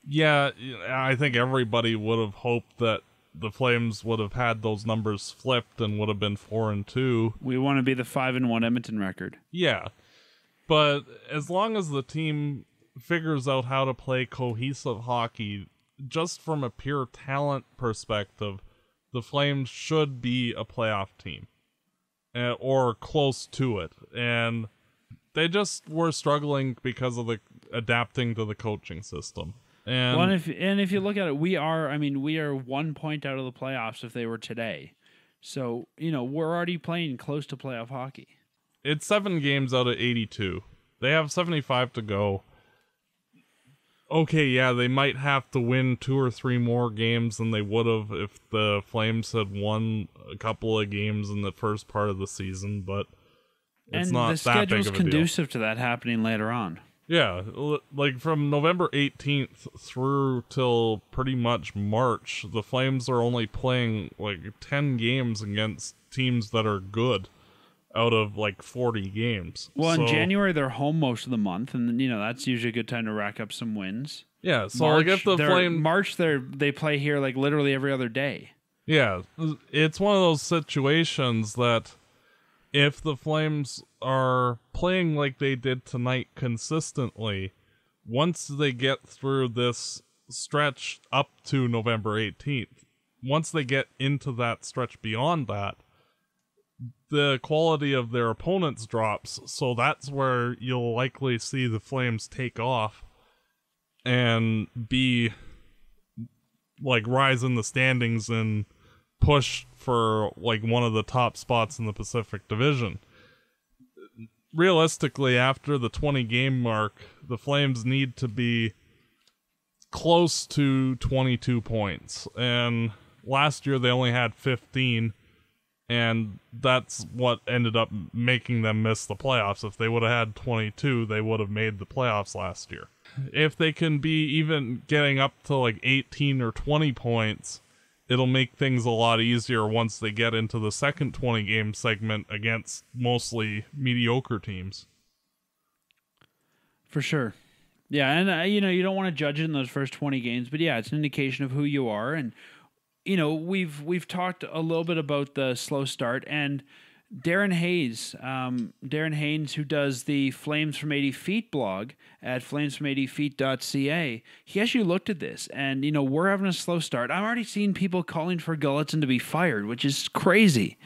Yeah, I think everybody would have hoped that the Flames would have had those numbers flipped and would have been four and two. We want to be the five and one Edmonton record. Yeah. But as long as the team figures out how to play cohesive hockey, just from a pure talent perspective, the Flames should be a playoff team uh, or close to it. And they just were struggling because of the adapting to the coaching system. And, well, and, if, and if you look at it, we are, I mean, we are one point out of the playoffs if they were today. So, you know, we're already playing close to playoff hockey. It's seven games out of eighty-two. They have seventy-five to go. Okay, yeah, they might have to win two or three more games than they would have if the Flames had won a couple of games in the first part of the season, but it's and not that big of a deal. And the schedule's conducive to that happening later on. Yeah, like from November eighteenth through till pretty much March, the Flames are only playing like ten games against teams that are good out of like forty games. Well, so, in January, they're home most of the month, and you know, that's usually a good time to rack up some wins. Yeah, so March, like if the Flames... March, they're, they play here like literally every other day. Yeah, it's one of those situations that if the Flames are playing like they did tonight consistently, once they get through this stretch up to November eighteenth, once they get into that stretch beyond that, the quality of their opponents drops. So that's where you'll likely see the Flames take off and be like rise in the standings and push for like one of the top spots in the Pacific Division. Realistically, after the twenty game mark, the Flames need to be close to twenty-two points, and last year they only had fifteen, and that's what ended up making them miss the playoffs. If they would have had twenty-two, they would have made the playoffs last year. If they can be even getting up to like eighteen or twenty points, it'll make things a lot easier once they get into the second twenty-game segment against mostly mediocre teams. For sure. Yeah, and, uh, you know, you don't want to judge it in those first twenty games, but, yeah, it's an indication of who you are. And, you know, we've we've talked a little bit about the slow start. And Darren Hayes, um, Darren Haynes, who does the Flames from eighty Feet blog at flames from eighty feet dot c a, he actually looked at this, and, you know, we're having a slow start. I've already seen people calling for Gulletson to be fired, which is crazy.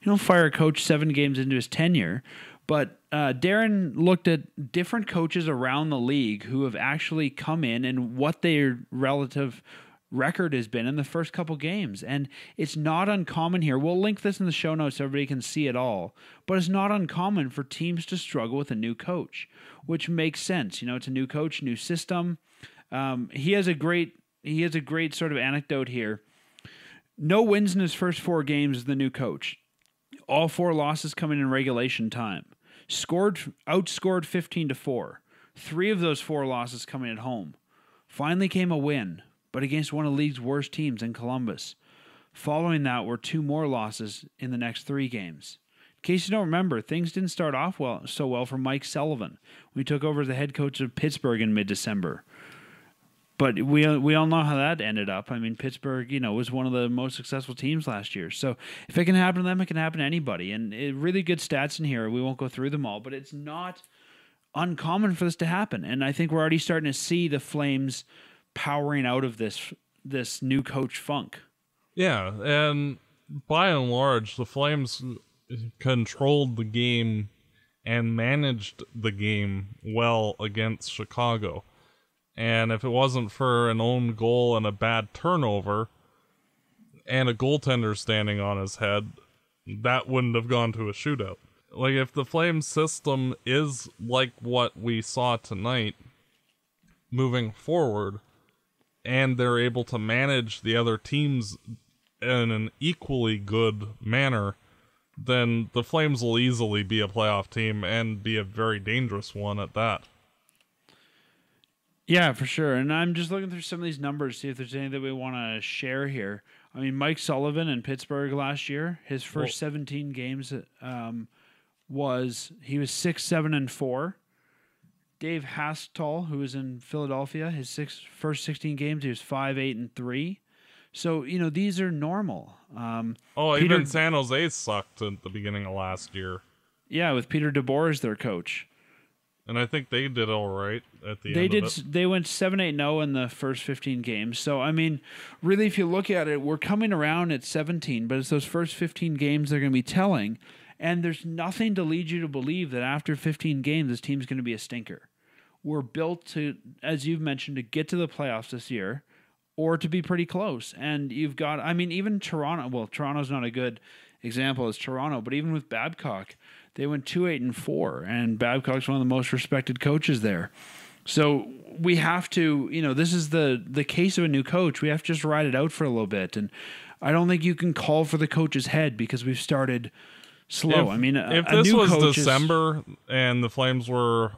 You don't fire a coach seven games into his tenure. But uh, Darren looked at different coaches around the league who have actually come in and what their relative record has been in the first couple games. And it's not uncommon here. We'll link this in the show notes so everybody can see it all. But it's not uncommon for teams to struggle with a new coach, which makes sense. You know, it's a new coach, new system. Um, he has a great he has a great sort of anecdote here. No wins in his first four games as the new coach. All four losses coming in regulation time. Scored, outscored fifteen to four. Three of those four losses coming at home. Finally came a win, but against one of the league's worst teams in Columbus. Following that were two more losses in the next three games. In case you don't remember, things didn't start off well so well for Mike Sullivan when he took over as the head coach of Pittsburgh in mid-December. But we we all know how that ended up. I mean, Pittsburgh, you know, was one of the most successful teams last year. So if it can happen to them, it can happen to anybody. And it, really good stats in here. We won't go through them all, but it's not uncommon for this to happen. And I think we're already starting to see the Flames powering out of this this new coach funk. Yeah, and by and large, the Flames controlled the game and managed the game well against Chicago. And if it wasn't for an own goal and a bad turnover and a goaltender standing on his head, that wouldn't have gone to a shootout. Like, if the Flames system is like what we saw tonight moving forward, and they're able to manage the other teams in an equally good manner, then the Flames will easily be a playoff team and be a very dangerous one at that. Yeah, for sure. And I'm just looking through some of these numbers, see if there's anything that we want to share here. I mean, Mike Sullivan in Pittsburgh last year, his first Whoa. seventeen games, um, was he was six, seven, and four. Dave Haxtell, who was in Philadelphia, his six first sixteen games, he was five, eight, and three. So you know these are normal. Um, oh, Peter, even San Jose sucked at the beginning of last year. Yeah, with Peter DeBoer as their coach. And I think they did all right at the they end did, of it. They went seven eight oh in the first fifteen games. So, I mean, really, if you look at it, we're coming around at seventeen, but it's those first fifteen games they're going to be telling. And there's nothing to lead you to believe that after fifteen games, this team's going to be a stinker. We're built to, as you've mentioned, to get to the playoffs this year or to be pretty close. And you've got, I mean, even Toronto, well, Toronto's not a good example as Toronto, but even with Babcock, they went two, eight, and four, and Babcock's one of the most respected coaches there. So we have to, you know, this is the the case of a new coach. We have to just ride it out for a little bit, and I don't think you can call for the coach's head because we've started slow. If, I mean, a, if this a new was coach December is, and the Flames were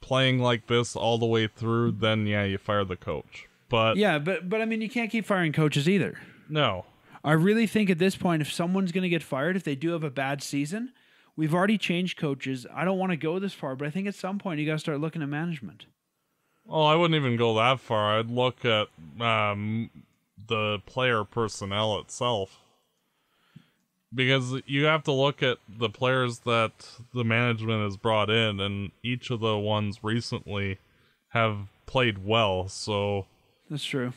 playing like this all the way through, then yeah, you fire the coach. But yeah, but but I mean, you can't keep firing coaches either. No, I really think at this point, if someone's going to get fired, if they do have a bad season. We've already changed coaches. I don't want to go this far, but I think at some point you got to start looking at management. Well, I wouldn't even go that far. I'd look at um, the player personnel itself. Because you have to look at the players that the management has brought in, and each of the ones recently have played well, so... That's true.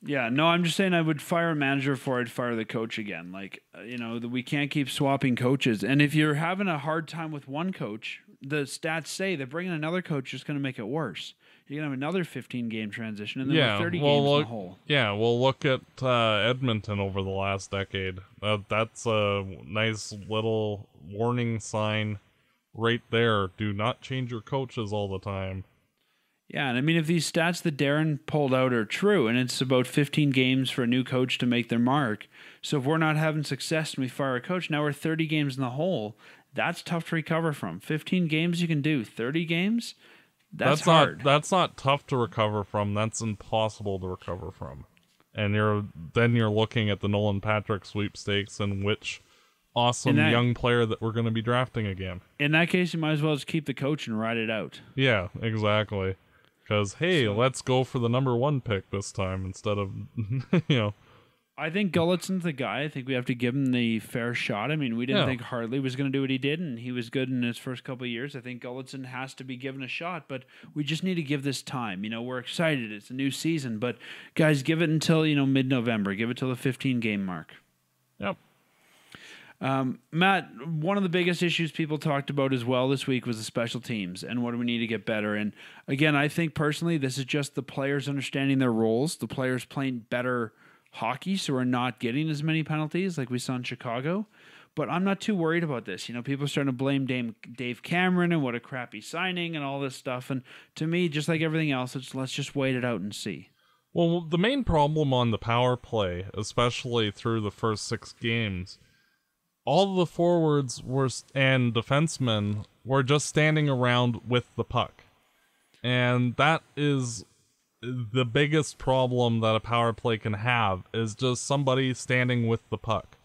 Yeah, no, I'm just saying I would fire a manager before I'd fire the coach again. Like, you know, we can't keep swapping coaches. And if you're having a hard time with one coach, the stats say that bringing another coach is going to make it worse. You're going to have another fifteen-game transition and then yeah, thirty we'll games look, in the hole. Yeah, we'll look at uh, Edmonton over the last decade. Uh, that's a nice little warning sign right there. Do not change your coaches all the time. Yeah, and I mean, if these stats that Darren pulled out are true, and it's about fifteen games for a new coach to make their mark, so if we're not having success and we fire a coach, now we're thirty games in the hole, that's tough to recover from. fifteen games you can do, thirty games, that's, that's hard. Not, that's not tough to recover from, that's impossible to recover from. And you're then you're looking at the Nolan Patrick sweepstakes in which... awesome that, young player that we're going to be drafting again. In that case, you might as well just keep the coach and ride it out. Yeah, exactly. Because, hey, so, let's go for the number one pick this time instead of, you know. I think Gulletson's the guy. I think we have to give him the fair shot. I mean, we didn't yeah. think Hartley was going to do what he did, and he was good in his first couple of years. I think Gulletson has to be given a shot, but we just need to give this time. You know, we're excited. It's a new season, but, guys, give it until, you know, mid-November. Give it till the fifteen-game mark. Yep. Um, Matt, one of the biggest issues people talked about as well this week was the special teams and what do we need to get better. And again, I think personally, this is just the players understanding their roles, the players playing better hockey, so we're not getting as many penalties like we saw in Chicago. But I'm not too worried about this. You know, people are starting to blame Dame, Dave Cameron and what a crappy signing and all this stuff. And to me, just like everything else, it's, let's just wait it out and see. Well, the main problem on the power play, especially through the first six games, all the forwards were and defensemen were just standing around with the puck. And that is the biggest problem that a power play can have, is just somebody standing with the puck.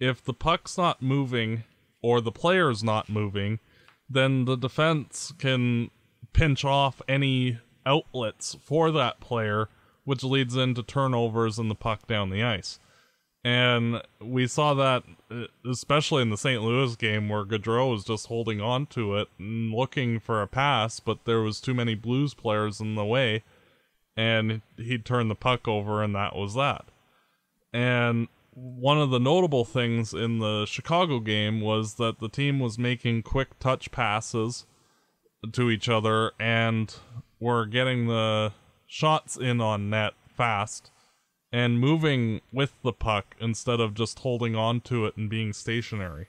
If the puck's not moving, or the player's not moving, then the defense can pinch off any outlets for that player, which leads into turnovers and the puck down the ice. And we saw that, especially in the Saint Louis game, where Gaudreau was just holding on to it and looking for a pass, but there was too many Blues players in the way, and he turned the puck over, and that was that. And one of the notable things in the Chicago game was that the team was making quick touch passes to each other and were getting the shots in on net fast and moving with the puck instead of just holding on to it and being stationary.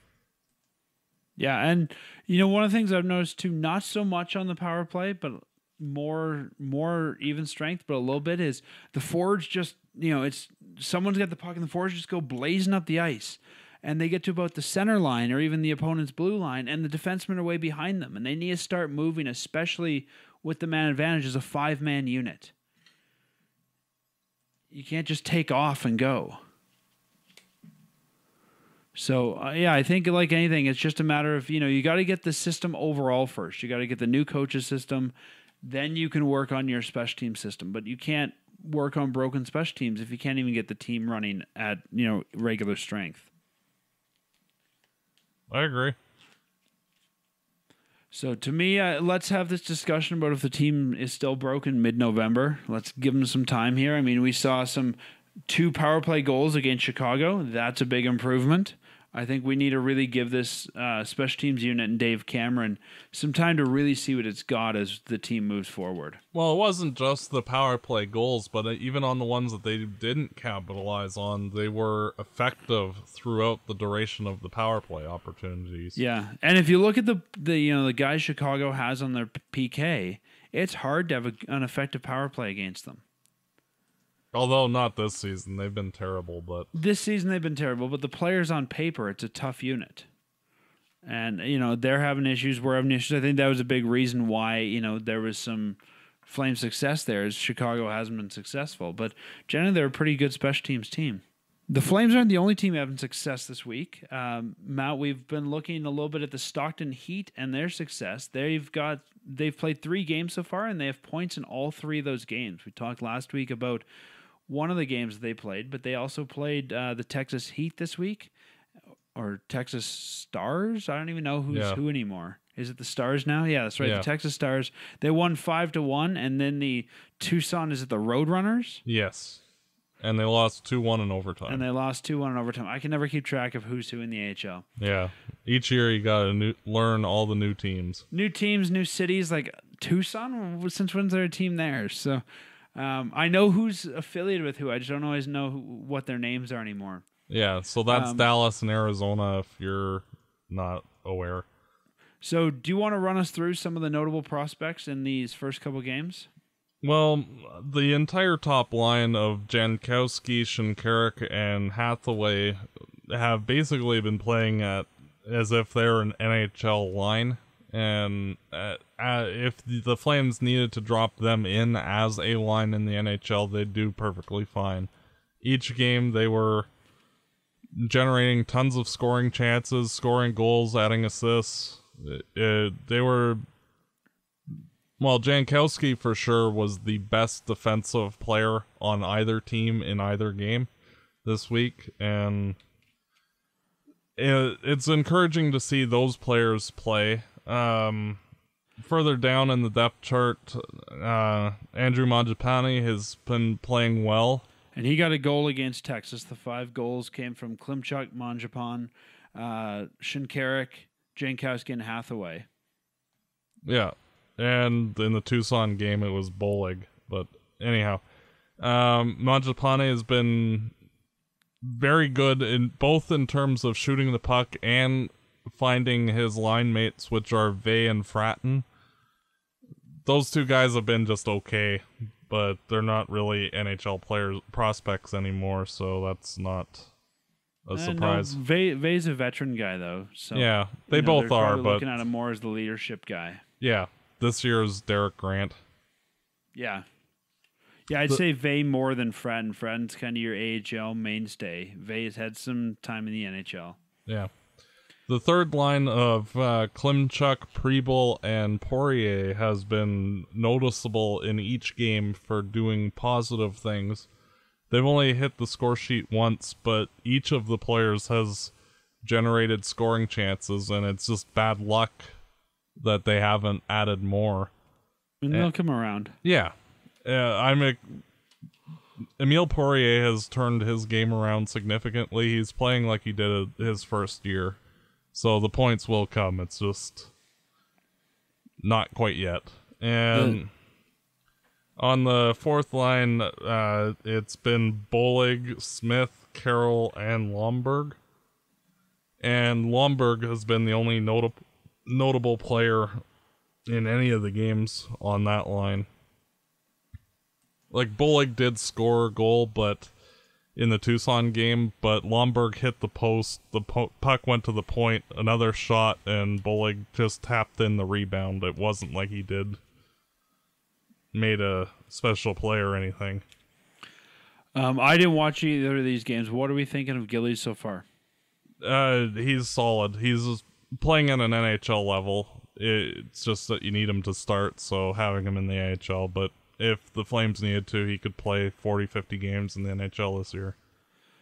Yeah, and you know, one of the things I've noticed too, not so much on the power play, but more more even strength, but a little bit, is the forwards just, you know, it's someone's got the puck and the forwards just go blazing up the ice, and they get to about the center line or even the opponent's blue line, and the defensemen are way behind them, and they need to start moving, especially with the man advantage as a five-man unit. You can't just take off and go. So, uh, yeah, I think like anything, it's just a matter of, you know, you got to get the system overall first. You got to get the new coach's system. Then you can work on your special team system. But you can't work on broken special teams if you can't even get the team running at, you know, regular strength. I agree. So to me, uh, let's have this discussion about if the team is still broken mid-November. Let's give them some time here. I mean, we saw some two power play goals against Chicago. That's a big improvement. I think we need to really give this uh, special teams unit and Dave Cameron some time to really see what it's got as the team moves forward. Well, it wasn't just the power play goals, but even on the ones that they didn't capitalize on, they were effective throughout the duration of the power play opportunities. Yeah, and if you look at the the you know the guys Chicago has on their P K, it's hard to have a, an effective power play against them. Although not this season, they've been terrible. But this season they've been terrible. But the players on paper, it's a tough unit, and you know they're having issues. We're having issues. I think that was a big reason why you know there was some Flame success there. Is Chicago hasn't been successful, but generally they're a pretty good special teams team. The Flames aren't the only team having success this week. Um, Matt, we've been looking a little bit at the Stockton Heat and their success. They've got they've played three games so far, and they have points in all three of those games. We talked last week about one of the games they played, but they also played uh, the Texas Heat this week, or Texas Stars. I don't even know who's yeah. who anymore. Is it the Stars now? Yeah, that's right. Yeah. The Texas Stars. They won five to one, and then the Tucson, is it the Roadrunners? Yes, and they lost two one in overtime. And they lost two one in overtime. I can never keep track of who's who in the A H L. Yeah, each year you got to new- learn all the new teams, new teams, new cities. Like Tucson, since when's there a team there? So. Um, I know who's affiliated with who. I just don't always know who, what their names are anymore. Yeah, so that's um, Dallas and Arizona if you're not aware. So do you want to run us through some of the notable prospects in these first couple games? Well, the entire top line of Jankowski, Shinkarik, and Hathaway have basically been playing at as if they're an N H L line. And uh, uh, if the Flames needed to drop them in as a line in the N H L, they'd do perfectly fine. Each game, they were generating tons of scoring chances, scoring goals, adding assists. Uh, they were... Well, Jankowski, for sure, was the best defensive player on either team in either game this week, and it, it's encouraging to see those players play. Um, further down in the depth chart, uh, Andrew Mangiapane has been playing well. And he got a goal against Texas. The five goals came from Klimchuk, Mangiapane, uh, Shinkarik, Jankowski, and Hathaway. Yeah, and in the Tucson game, it was Bolig. But anyhow, um, Mangiapane has been very good in both in terms of shooting the puck and finding his line mates, which are Vey and Fratton. Those two guys have been just okay, but they're not really N H L players prospects anymore, so that's not a uh, surprise. No, Vey, Vey's a veteran guy, though. So, yeah, they you know, both are, but looking at him more as the leadership guy. Yeah, this year's Derek Grant. Yeah. Yeah, I'd the, say Vey more than Fratton. Fratton's kind of your A H L mainstay. Vey's had some time in the N H L. Yeah. The third line of uh, Klimchuk, Preble, and Poirier has been noticeable in each game for doing positive things. They've only hit the score sheet once, but each of the players has generated scoring chances, and it's just bad luck that they haven't added more. And, and they'll come around. Yeah. Uh, I'm a, Emile Poirier has turned his game around significantly. He's playing like he did a, his first year. So the points will come. It's just not quite yet. And mm. on the fourth line, uh, it's been Bolig, Smith, Carroll, and Lomberg. And Lomberg has been the only nota- notable player in any of the games on that line. Like, Bolig did score a goal, but in the Tucson game, but Lomberg hit the post, the po- puck went to the point, another shot, and Bolig just tapped in the rebound. It wasn't like he did made a special play or anything. Um, I didn't watch either of these games. What are we thinking of Gillies so far? Uh, he's solid. He's playing at an N H L level. It's just that you need him to start, so having him in the A H L, but if the Flames needed to, he could play forty, fifty games in the N H L this year.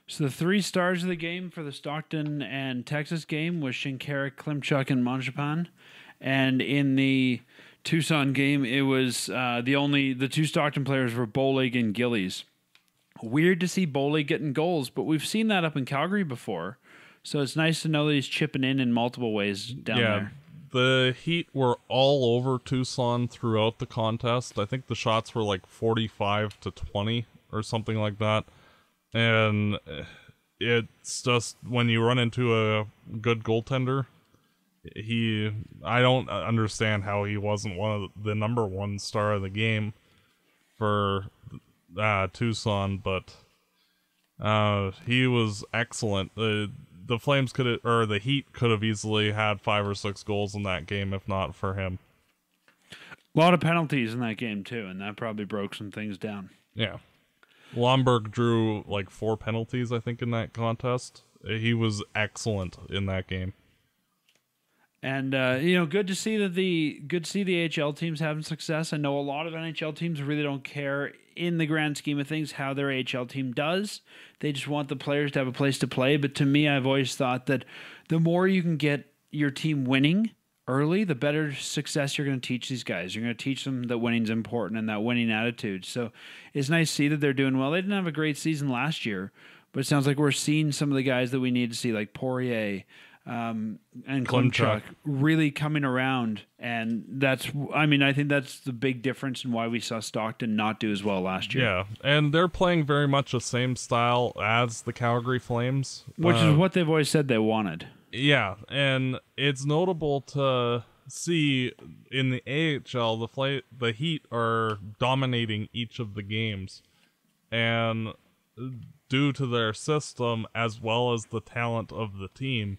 So the three stars of the game for the Stockton and Texas game was Shinkarik, Klimchuk, and Mangiapane. And in the Tucson game, it was uh, the only the two Stockton players were Bolig and Gillies. Weird to see Bolig getting goals, but we've seen that up in Calgary before. So it's nice to know that he's chipping in in multiple ways down yeah. there. The Heat were all over Tucson throughout the contest. I think the shots were like forty-five to twenty or something like that. And it's just when you run into a good goaltender, he I don't understand how he wasn't one of the number one star of the game for uh, Tucson, but uh, he was excellent. Uh, The Flames could have, or the Heat could have easily had five or six goals in that game if not for him. A lot of penalties in that game too, and that probably broke some things down. Yeah. Lomberg drew like four penalties, I think, in that contest. He was excellent in that game. And uh, you know, good to see that the good to see the A H L teams having success. I know a lot of N H L teams really don't care in the grand scheme of things how their A H L team does. They just want the players to have a place to play. But to me, I've always thought that the more you can get your team winning early, the better success you're going to teach these guys. You're going to teach them that winning's important and that winning attitude. So it's nice to see that they're doing well. They didn't have a great season last year, but it sounds like we're seeing some of the guys that we need to see, like Poirier, Um, and Klimchuk really coming around, and that's I mean I think that's the big difference in why we saw Stockton not do as well last year. Yeah, and they're playing very much the same style as the Calgary Flames, which uh, is what they've always said they wanted. Yeah, and it's notable to see in the A H L the Fl- the Heat are dominating each of the games, and due to their system as well as the talent of the team.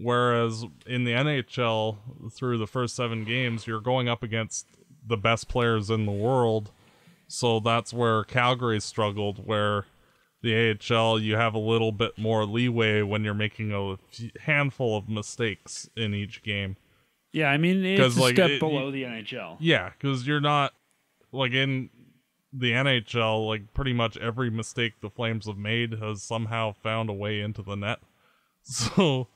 Whereas in the N H L, through the first seven games, you're going up against the best players in the world. So that's where Calgary struggled, where the A H L, you have a little bit more leeway when you're making a handful of mistakes in each game. Yeah, I mean, it's a like, step it, below the N H L. Yeah, because you're not, like in the N H L, like pretty much every mistake the Flames have made has somehow found a way into the net. So,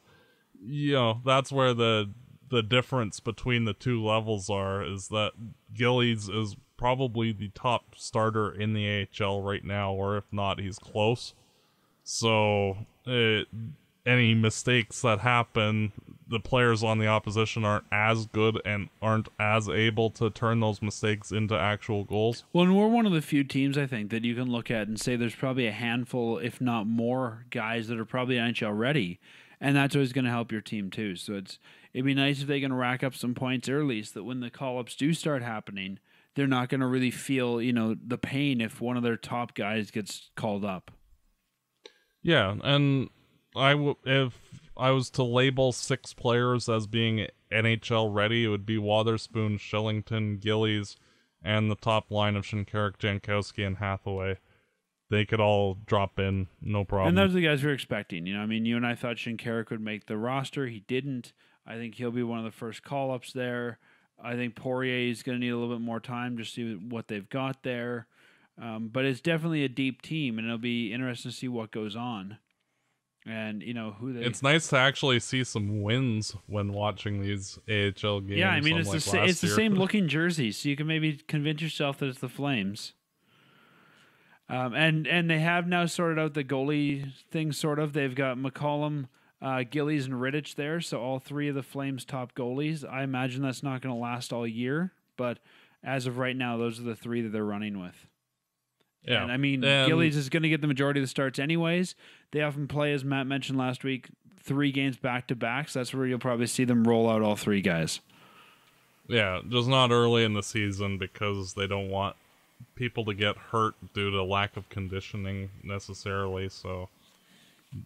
you know, that's where the the difference between the two levels are, is that Gillies is probably the top starter in the A H L right now, or if not, he's close. So it, any mistakes that happen, the players on the opposition aren't as good and aren't as able to turn those mistakes into actual goals. Well, and we're one of the few teams, I think, that you can look at and say there's probably a handful, if not more, guys that are probably N H L ready, and that's always going to help your team too. So it's it'd be nice if they can rack up some points early so that when the call-ups do start happening, they're not going to really feel, you know, the pain if one of their top guys gets called up. Yeah, and I w- if I was to label six players as being N H L ready, it would be Wotherspoon, Shillington, Gillies, and the top line of Shinkarik, Jankowski, and Hathaway. They could all drop in, no problem. And those are the guys we're expecting. You know, I mean, you and I thought Shinkarik would make the roster. He didn't. I think he'll be one of the first call-ups there. I think Poirier is going to need a little bit more time to see what they've got there. Um, but it's definitely a deep team, and it'll be interesting to see what goes on. And, you know, who they... It's nice to actually see some wins when watching these A H L games. Yeah, I mean, it's, like the, it's the same looking jerseys, so you can maybe convince yourself that it's the Flames. Um, and, and they have now sorted out the goalie thing, sort of. They've got McCollum, uh, Gillies, and Rittich there, so all three of the Flames' top goalies. I imagine that's not going to last all year, but as of right now, those are the three that they're running with. Yeah. And I mean, and Gillies is going to get the majority of the starts anyways. They often play, as Matt mentioned last week, three games back-to-back, so that's where you'll probably see them roll out all three guys. Yeah, just not early in the season because they don't want people to get hurt due to lack of conditioning necessarily, so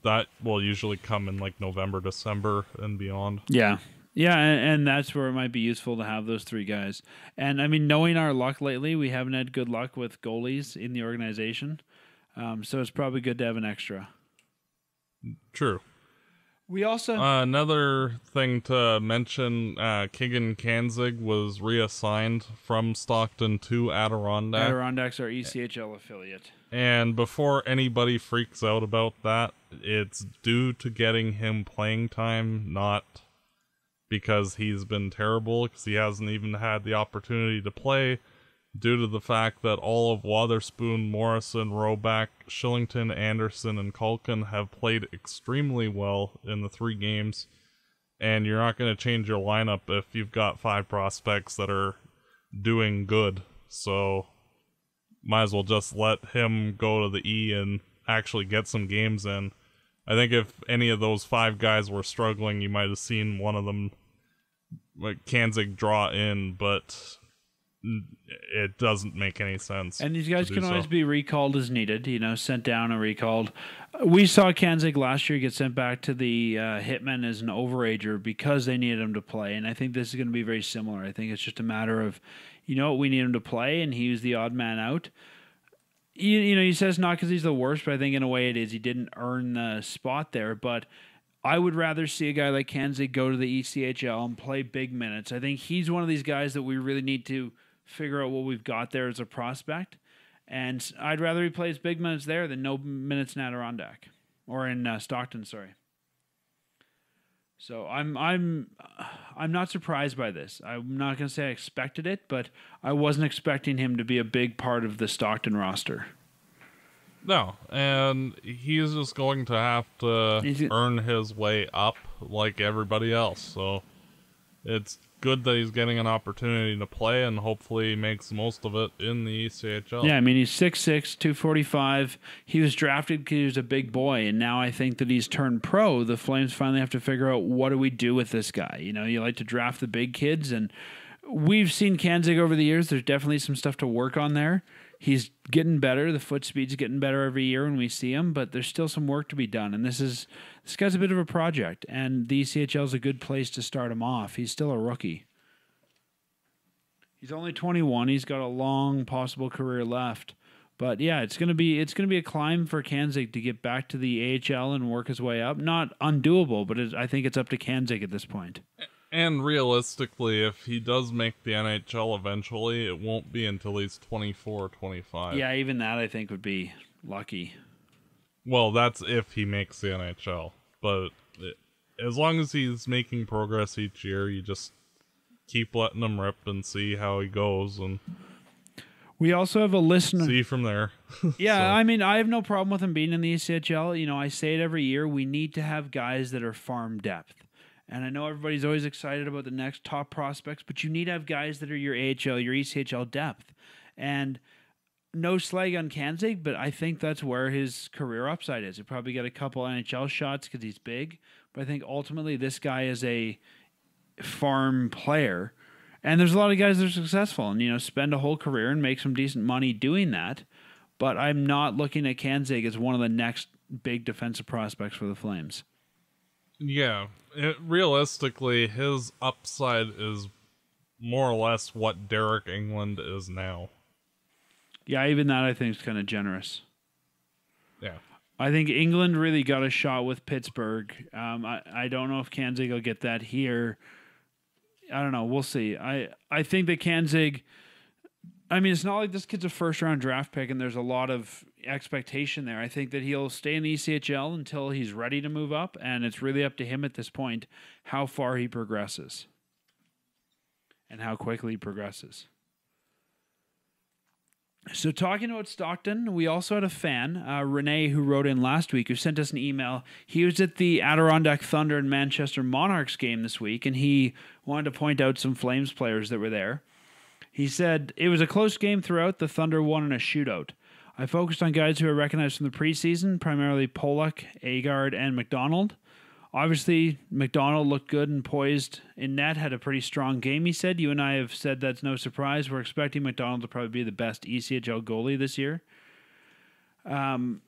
that will usually come in like November, December, and beyond. Yeah. Yeah, and that's where it might be useful to have those three guys. And, I mean, knowing our luck lately, we haven't had good luck with goalies in the organization, um, so it's probably good to have an extra. True. We also... Uh, another thing to mention, uh, Keegan Kanzig was reassigned from Stockton to Adirondack. Adirondack's our E C H L affiliate. And before anybody freaks out about that, it's due to getting him playing time, not... because he's been terrible, because he hasn't even had the opportunity to play due to the fact that all of Wotherspoon, Morrison, Roback, Shillington, Anderson, and Culkin have played extremely well in the three games, and you're not going to change your lineup if you've got five prospects that are doing good, so might as well just let him go to the E and actually get some games in. I think if any of those five guys were struggling, you might have seen one of them, like Kanzig, draw in, but it doesn't make any sense. And these guys can always so. be recalled as needed, you know, sent down and recalled. We saw Kanzig last year get sent back to the uh, Hitmen as an overager because they needed him to play, and I think this is going to be very similar. I think it's just a matter of, you know, we need him to play, and he was the odd man out. You, you know, he says not because he's the worst, but I think in a way it is. He didn't earn the spot there, but I would rather see a guy like Kanzig go to the E C H L and play big minutes. I think he's one of these guys that we really need to figure out what we've got there as a prospect, and I'd rather he plays big minutes there than no minutes in Adirondack, or in uh, Stockton, sorry. So I'm I'm I'm not surprised by this. I'm not going to say I expected it, but I wasn't expecting him to be a big part of the Stockton roster. No, and he's just going to have to he's, earn his way up like everybody else. So it's good that he's getting an opportunity to play and hopefully makes most of it in the E C H L. Yeah, I mean, he's six six, two forty-five. He was drafted because he was a big boy, and now I think that he's turned pro. The Flames finally have to figure out, what do we do with this guy? You know, you like to draft the big kids, and we've seen Kanzig over the years. There's definitely some stuff to work on there. He's getting better. The foot speed's getting better every year when we see him, but there's still some work to be done. And this is this guy's a bit of a project, and the E C H L is a good place to start him off. He's still a rookie. He's only twenty-one. He's got a long possible career left. But yeah, it's gonna be it's gonna be a climb for Kanzig to get back to the A H L and work his way up. Not undoable, but it, I think it's up to Kanzig at this point. And realistically, if he does make the N H L eventually, it won't be until he's twenty-four or twenty-five. Yeah, even that I think would be lucky. Well, that's if he makes the N H L. But it, as long as he's making progress each year, you just keep letting him rip and see how he goes. And we also have a listener. See from there. Yeah, so. I mean, I have no problem with him being in the E C H L. You know, I say it every year. We need to have guys that are farm depth. And I know everybody's always excited about the next top prospects, but you need to have guys that are your A H L, your E C H L depth. And no slag on Kanzig, but I think that's where his career upside is. He probably got a couple N H L shots because he's big, but I think ultimately this guy is a farm player. And there's a lot of guys that are successful and, you know, spend a whole career and make some decent money doing that. But I'm not looking at Kanzig as one of the next big defensive prospects for the Flames. Yeah. It, realistically, his upside is more or less what Deryk Engelland is now. Yeah, even that I think is kind of generous. Yeah. I think Engelland really got a shot with Pittsburgh. Um, I, I don't know if Kanzig will get that here. I don't know. We'll see. I, I think that Kanzig... I mean, it's not like this kid's a first-round draft pick and there's a lot of expectation there. I think that he'll stay in the E C H L until he's ready to move up, and it's really up to him at this point how far he progresses and how quickly he progresses. So talking about Stockton, we also had a fan, uh, Renee, who wrote in last week, who sent us an email. He was at the Adirondack Thunder and Manchester Monarchs game this week, and he wanted to point out some Flames players that were there. He said, it was a close game throughout. The Thunder won in a shootout. I focused on guys who are recognized from the preseason, primarily Pollock, Agard, and McDonald. Obviously, McDonald looked good and poised in net, had a pretty strong game, he said. You and I have said that's no surprise. We're expecting McDonald to probably be the best E C H L goalie this year. Um,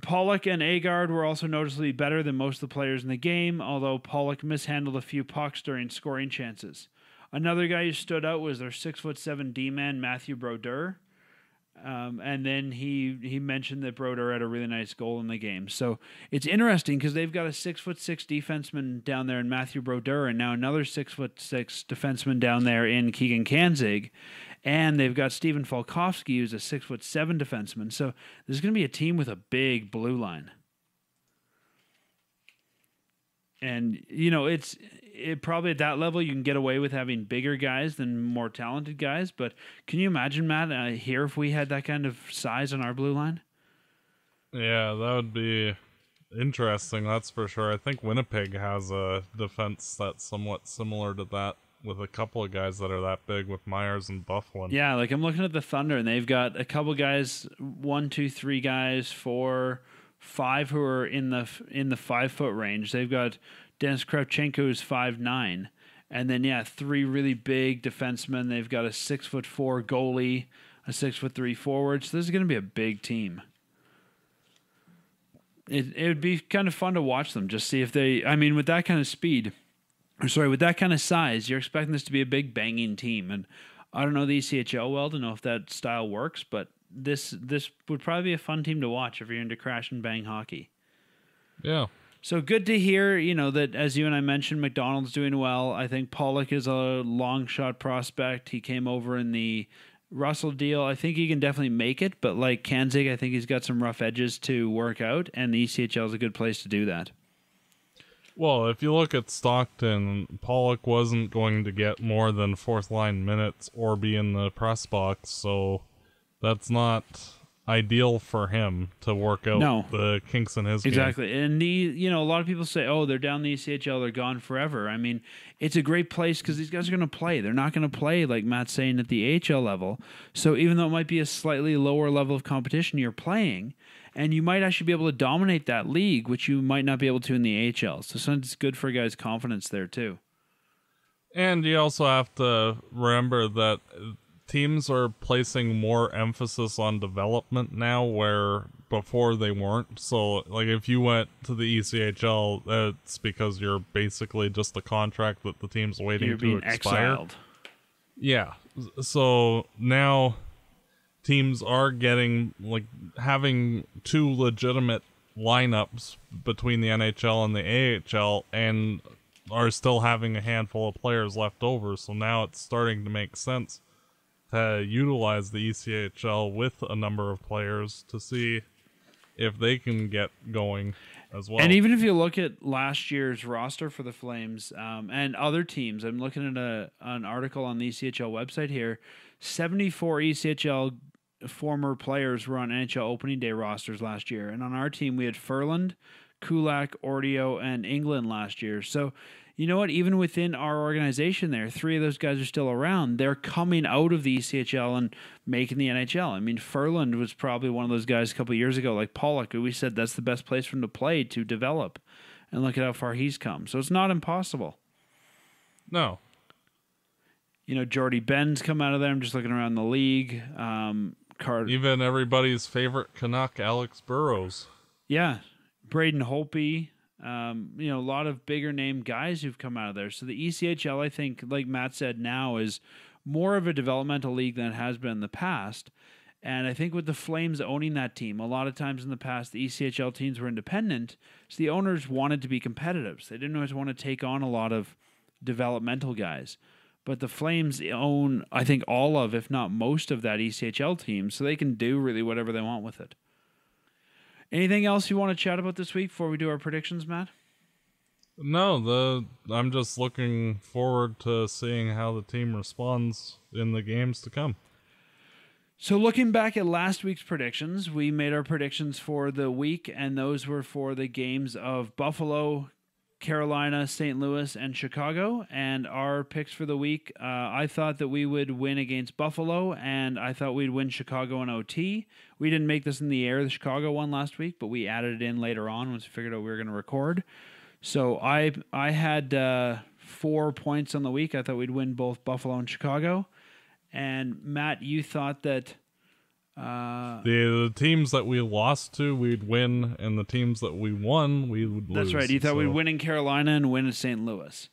Pollock and Agard were also noticeably better than most of the players in the game, although Pollock mishandled a few pucks during scoring chances. Another guy who stood out was their six foot seven D man, Matthew Brouwer. Um, and then he, he mentioned that Brouwer had a really nice goal in the game. So it's interesting because they've got a six foot six defenseman down there in Matthew Brouwer, and now another six foot six defenseman down there in Keegan Kanzig. And they've got Stephen Falkowski, who's a six foot seven defenseman. So there's going to be a team with a big blue line. And, you know, it's it probably at that level you can get away with having bigger guys than more talented guys. But can you imagine, Matt, uh, here if we had that kind of size on our blue line? Yeah, that would be interesting, that's for sure. I think Winnipeg has a defense that's somewhat similar to that with a couple of guys that are that big with Myers and Bufflin. Yeah, like I'm looking at the Thunder, and they've got a couple guys, one, two, three guys, four... five who are in the in the five foot range. They've got Dennis Kravchenko, who's five nine, and then yeah, three really big defensemen. They've got a six foot four goalie, a six foot three forward. So this is going to be a big team. It it would be kind of fun to watch them, just see if they. I mean, with that kind of speed, or sorry, with that kind of size, you're expecting this to be a big banging team. And I don't know the E C H L well to know if that style works, but. This this would probably be a fun team to watch if you're into crash and bang hockey. Yeah. So good to hear, you know, that as you and I mentioned, McDonald's doing well. I think Pollock is a long shot prospect. He came over in the Russell deal. I think he can definitely make it, but like Kanzig, I think he's got some rough edges to work out, and the E C H L is a good place to do that. Well, if you look at Stockton, Pollock wasn't going to get more than fourth line minutes or be in the press box, so... That's not ideal for him to work out no. the kinks in his exactly. game. Exactly. And, the, you know, a lot of people say, oh, they're down the E C H L, they're gone forever. I mean, it's a great place because these guys are going to play. They're not going to play, like Matt's saying, at the A H L level. So even though it might be a slightly lower level of competition, you're playing, and you might actually be able to dominate that league, which you might not be able to in the A H L. So sometimes it's good for a guy's confidence there, too. And you also have to remember that... Teams are placing more emphasis on development now where before they weren't. So, like, if you went to the E C H L, it's because you're basically just a contract that the team's waiting you're being to expire. Exiled. Yeah. So now teams are getting, like, having two legitimate lineups between the N H L and the A H L and are still having a handful of players left over. So now it's starting to make sense. To utilize the E C H L with a number of players to see if they can get going as well. And even if you look at last year's roster for the Flames um, and other teams, I'm looking at a, an article on the E C H L website here, seventy-four E C H L former players were on N H L opening day rosters last year. And on our team, we had Ferland, Kulak, Ordeo, and Engelland last year. So, you know what? Even within our organization there, three of those guys are still around. They're coming out of the E C H L and making the N H L. I mean, Ferland was probably one of those guys a couple of years ago, like Pollock, who we said that's the best place for him to play, to develop. And look at how far he's come. So it's not impossible. No. You know, Jordy Benn's come out of there. I'm just looking around the league. Um, Carter. Even everybody's favorite Canuck, Alex Burrows. Yeah. Braden Holtby. Um, you know, a lot of bigger name guys who've come out of there. So the E C H L, I think, like Matt said, now is more of a developmental league than it has been in the past. And I think with the Flames owning that team, a lot of times in the past, the E C H L teams were independent. So the owners wanted to be competitive. So they didn't always want to take on a lot of developmental guys. But the Flames own, I think, all of, if not most of that E C H L team, so they can do really whatever they want with it. Anything else you want to chat about this week before we do our predictions, Matt? No, the I'm just looking forward to seeing how the team responds in the games to come. So looking back at last week's predictions, we made our predictions for the week, and those were for the games of Buffalo, Carolina, Saint Louis, and Chicago. And our picks for the week, uh, I thought that we would win against Buffalo, and I thought we'd win Chicago in O T. We didn't make this in the air, the Chicago one last week, but we added it in later on once we figured out we were going to record. So I I had uh, four points on the week. I thought we'd win both Buffalo and Chicago. And Matt, you thought that... Uh, the, the teams that we lost to, we'd win, and the teams that we won, we would lose. That's right. You thought so. We'd win in Carolina and win in Saint Louis.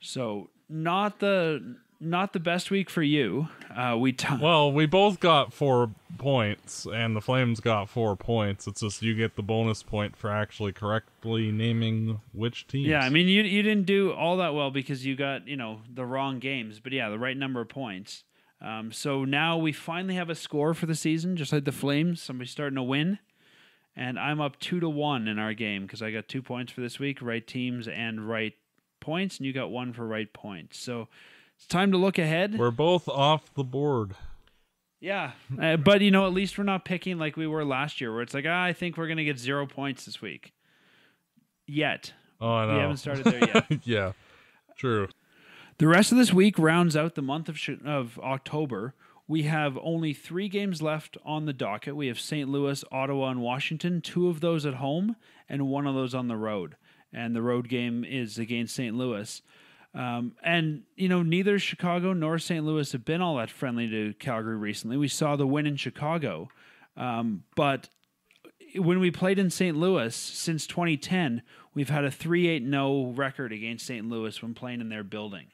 So not the not the best week for you. Uh, we t- well, we both got four points, and the Flames got four points. It's just you get the bonus point for actually correctly naming which teams. Yeah, I mean you you didn't do all that well because you got you know the wrong games, but yeah, the right number of points. Um, so now we finally have a score for the season, just like the Flames. Somebody's starting to win, and I'm up two to one in our game because I got two points for this week, right teams and right points, and you got one for right points. So it's time to look ahead. We're both off the board. Yeah, uh, but you know, at least we're not picking like we were last year, where it's like, ah, I think we're gonna get zero points this week. Yet, oh, I know. We haven't started there yet. Yeah, true. The rest of this week rounds out the month of of October. We have only three games left on the docket. We have Saint Louis, Ottawa, and Washington, two of those at home and one of those on the road. And the road game is against Saint Louis. Um, and, you know, neither Chicago nor Saint Louis have been all that friendly to Calgary recently. We saw the win in Chicago. Um, but when we played in Saint Louis since twenty ten, we've had a three eight oh record against Saint Louis when playing in their building.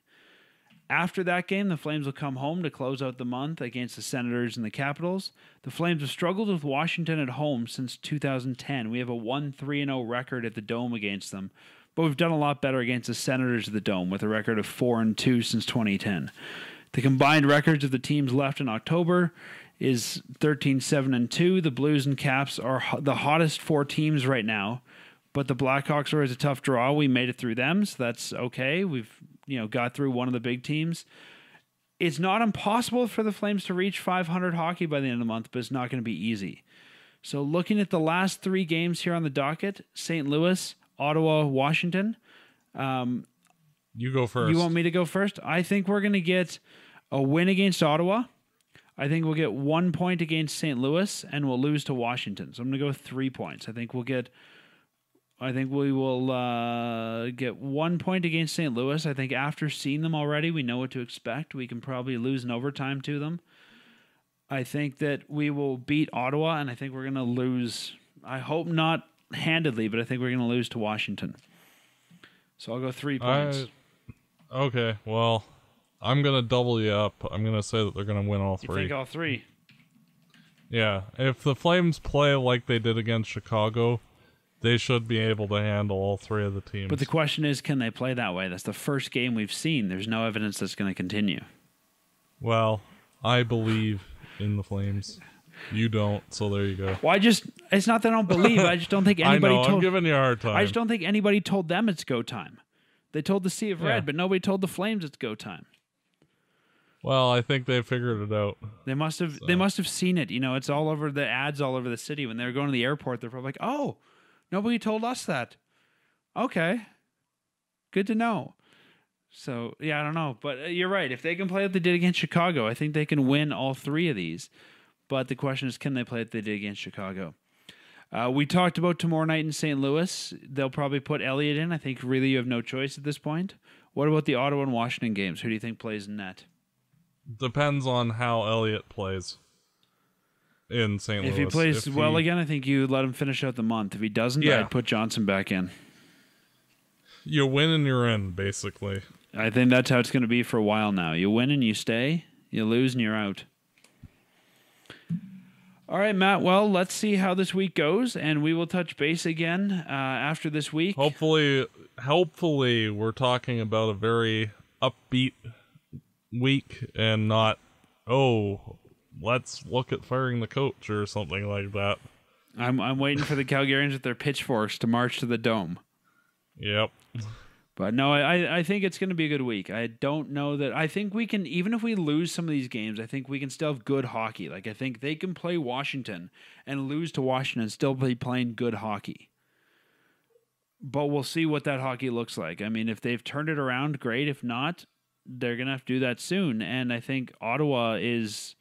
After that game, the Flames will come home to close out the month against the Senators and the Capitals. The Flames have struggled with Washington at home since two thousand ten. We have a one three oh record at the Dome against them, but we've done a lot better against the Senators at the Dome with a record of four and two since twenty ten. The combined records of the teams left in October is thirteen seven and two. The Blues and Caps are the hottest four teams right now, but the Blackhawks were always a tough draw. We made it through them, so that's okay. We've... you know, got through one of the big teams. It's not impossible for the Flames to reach five hundred hockey by the end of the month, but it's not going to be easy. So looking at the last three games here on the docket, Saint Louis, Ottawa, Washington. Um, you go first. You want me to go first? I think we're going to get a win against Ottawa. I think we'll get one point against Saint Louis, and we'll lose to Washington. So I'm going to go three points. I think we'll get... I think we will uh, get one point against Saint Louis. I think after seeing them already, we know what to expect. We can probably lose in overtime to them. I think that we will beat Ottawa, and I think we're going to lose. I hope not handedly, but I think we're going to lose to Washington. So I'll go three points. I, okay, well, I'm going to double you up. I'm going to say that they're going to win all three. You think all three? Yeah, if the Flames play like they did against Chicago... they should be able to handle all three of the teams. But the question is, can they play that way? That's the first game we've seen. There's no evidence that's going to continue. Well, I believe in the Flames. You don't, so there you go. Well, I just, it's not that I don't believe. I just don't think anybody I know, told... I'm giving you a hard time. I just don't think anybody told them it's go time. They told the Sea of Red, yeah. But nobody told the Flames it's go time. Well, I think they figured it out. They must have. So. They must have seen it. You know, it's all over the ads, all over the city. When they were going to the airport, they're probably like, "Oh, nobody told us that." Okay, good to know. So yeah, I don't know, but you're right. If they can play what they did against Chicago, I think they can win all three of these. But the question is, can they play what they did against Chicago? Uh, we talked about tomorrow night in Saint Louis. They'll probably put Elliott in. I think really you have no choice at this point. What about the Ottawa and Washington games? Who do you think plays in net? Depends on how Elliott plays in Saint Louis. If he plays if well he... again, I think you let him finish out the month. If he doesn't, yeah. I'd put Johnson back in. You win and you're in, basically. I think that's how it's going to be for a while now. You win and you stay. You lose and you're out. All right, Matt. Well, let's see how this week goes, and we will touch base again uh, after this week. Hopefully, hopefully, we're talking about a very upbeat week and not, oh, let's look at firing the coach or something like that. I'm I'm waiting for the Calgarians with their pitchforks to march to the Dome. Yep. But no, I I think it's going to be a good week. I don't know that I think we can, even if we lose some of these games, I think we can still have good hockey. Like I think they can play Washington and lose to Washington and still be playing good hockey. But we'll see what that hockey looks like. I mean, if they've turned it around, great. If not, they're going to have to do that soon. And I think Ottawa is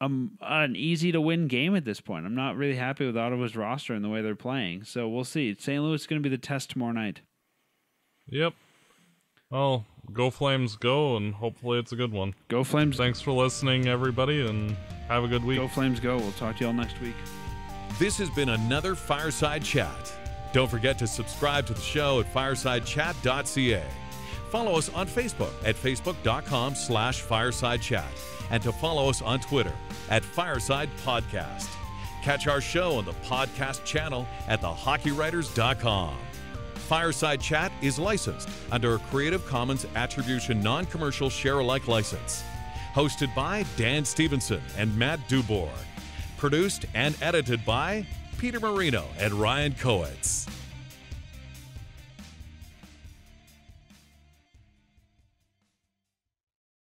um, an easy-to-win game at this point. I'm not really happy with Ottawa's roster and the way they're playing. So we'll see. Saint Louis is going to be the test tomorrow night. Yep. Well, go Flames go, and hopefully it's a good one. Go Flames. Thanks for listening, everybody, and have a good week. Go Flames go. We'll talk to you all next week. This has been another Fireside Chat. Don't forget to subscribe to the show at fireside chat dot c a. Follow us on Facebook at facebook.com slash fireside chat and to follow us on Twitter at Fireside Podcast. Catch our show on the podcast channel at the hockey writers dot com. Fireside Chat is licensed under a Creative Commons Attribution Non-Commercial Share-alike license. Hosted by Dan Stevenson and Matt Dubourg. Produced and edited by Peter Marino and Ryan Coetz.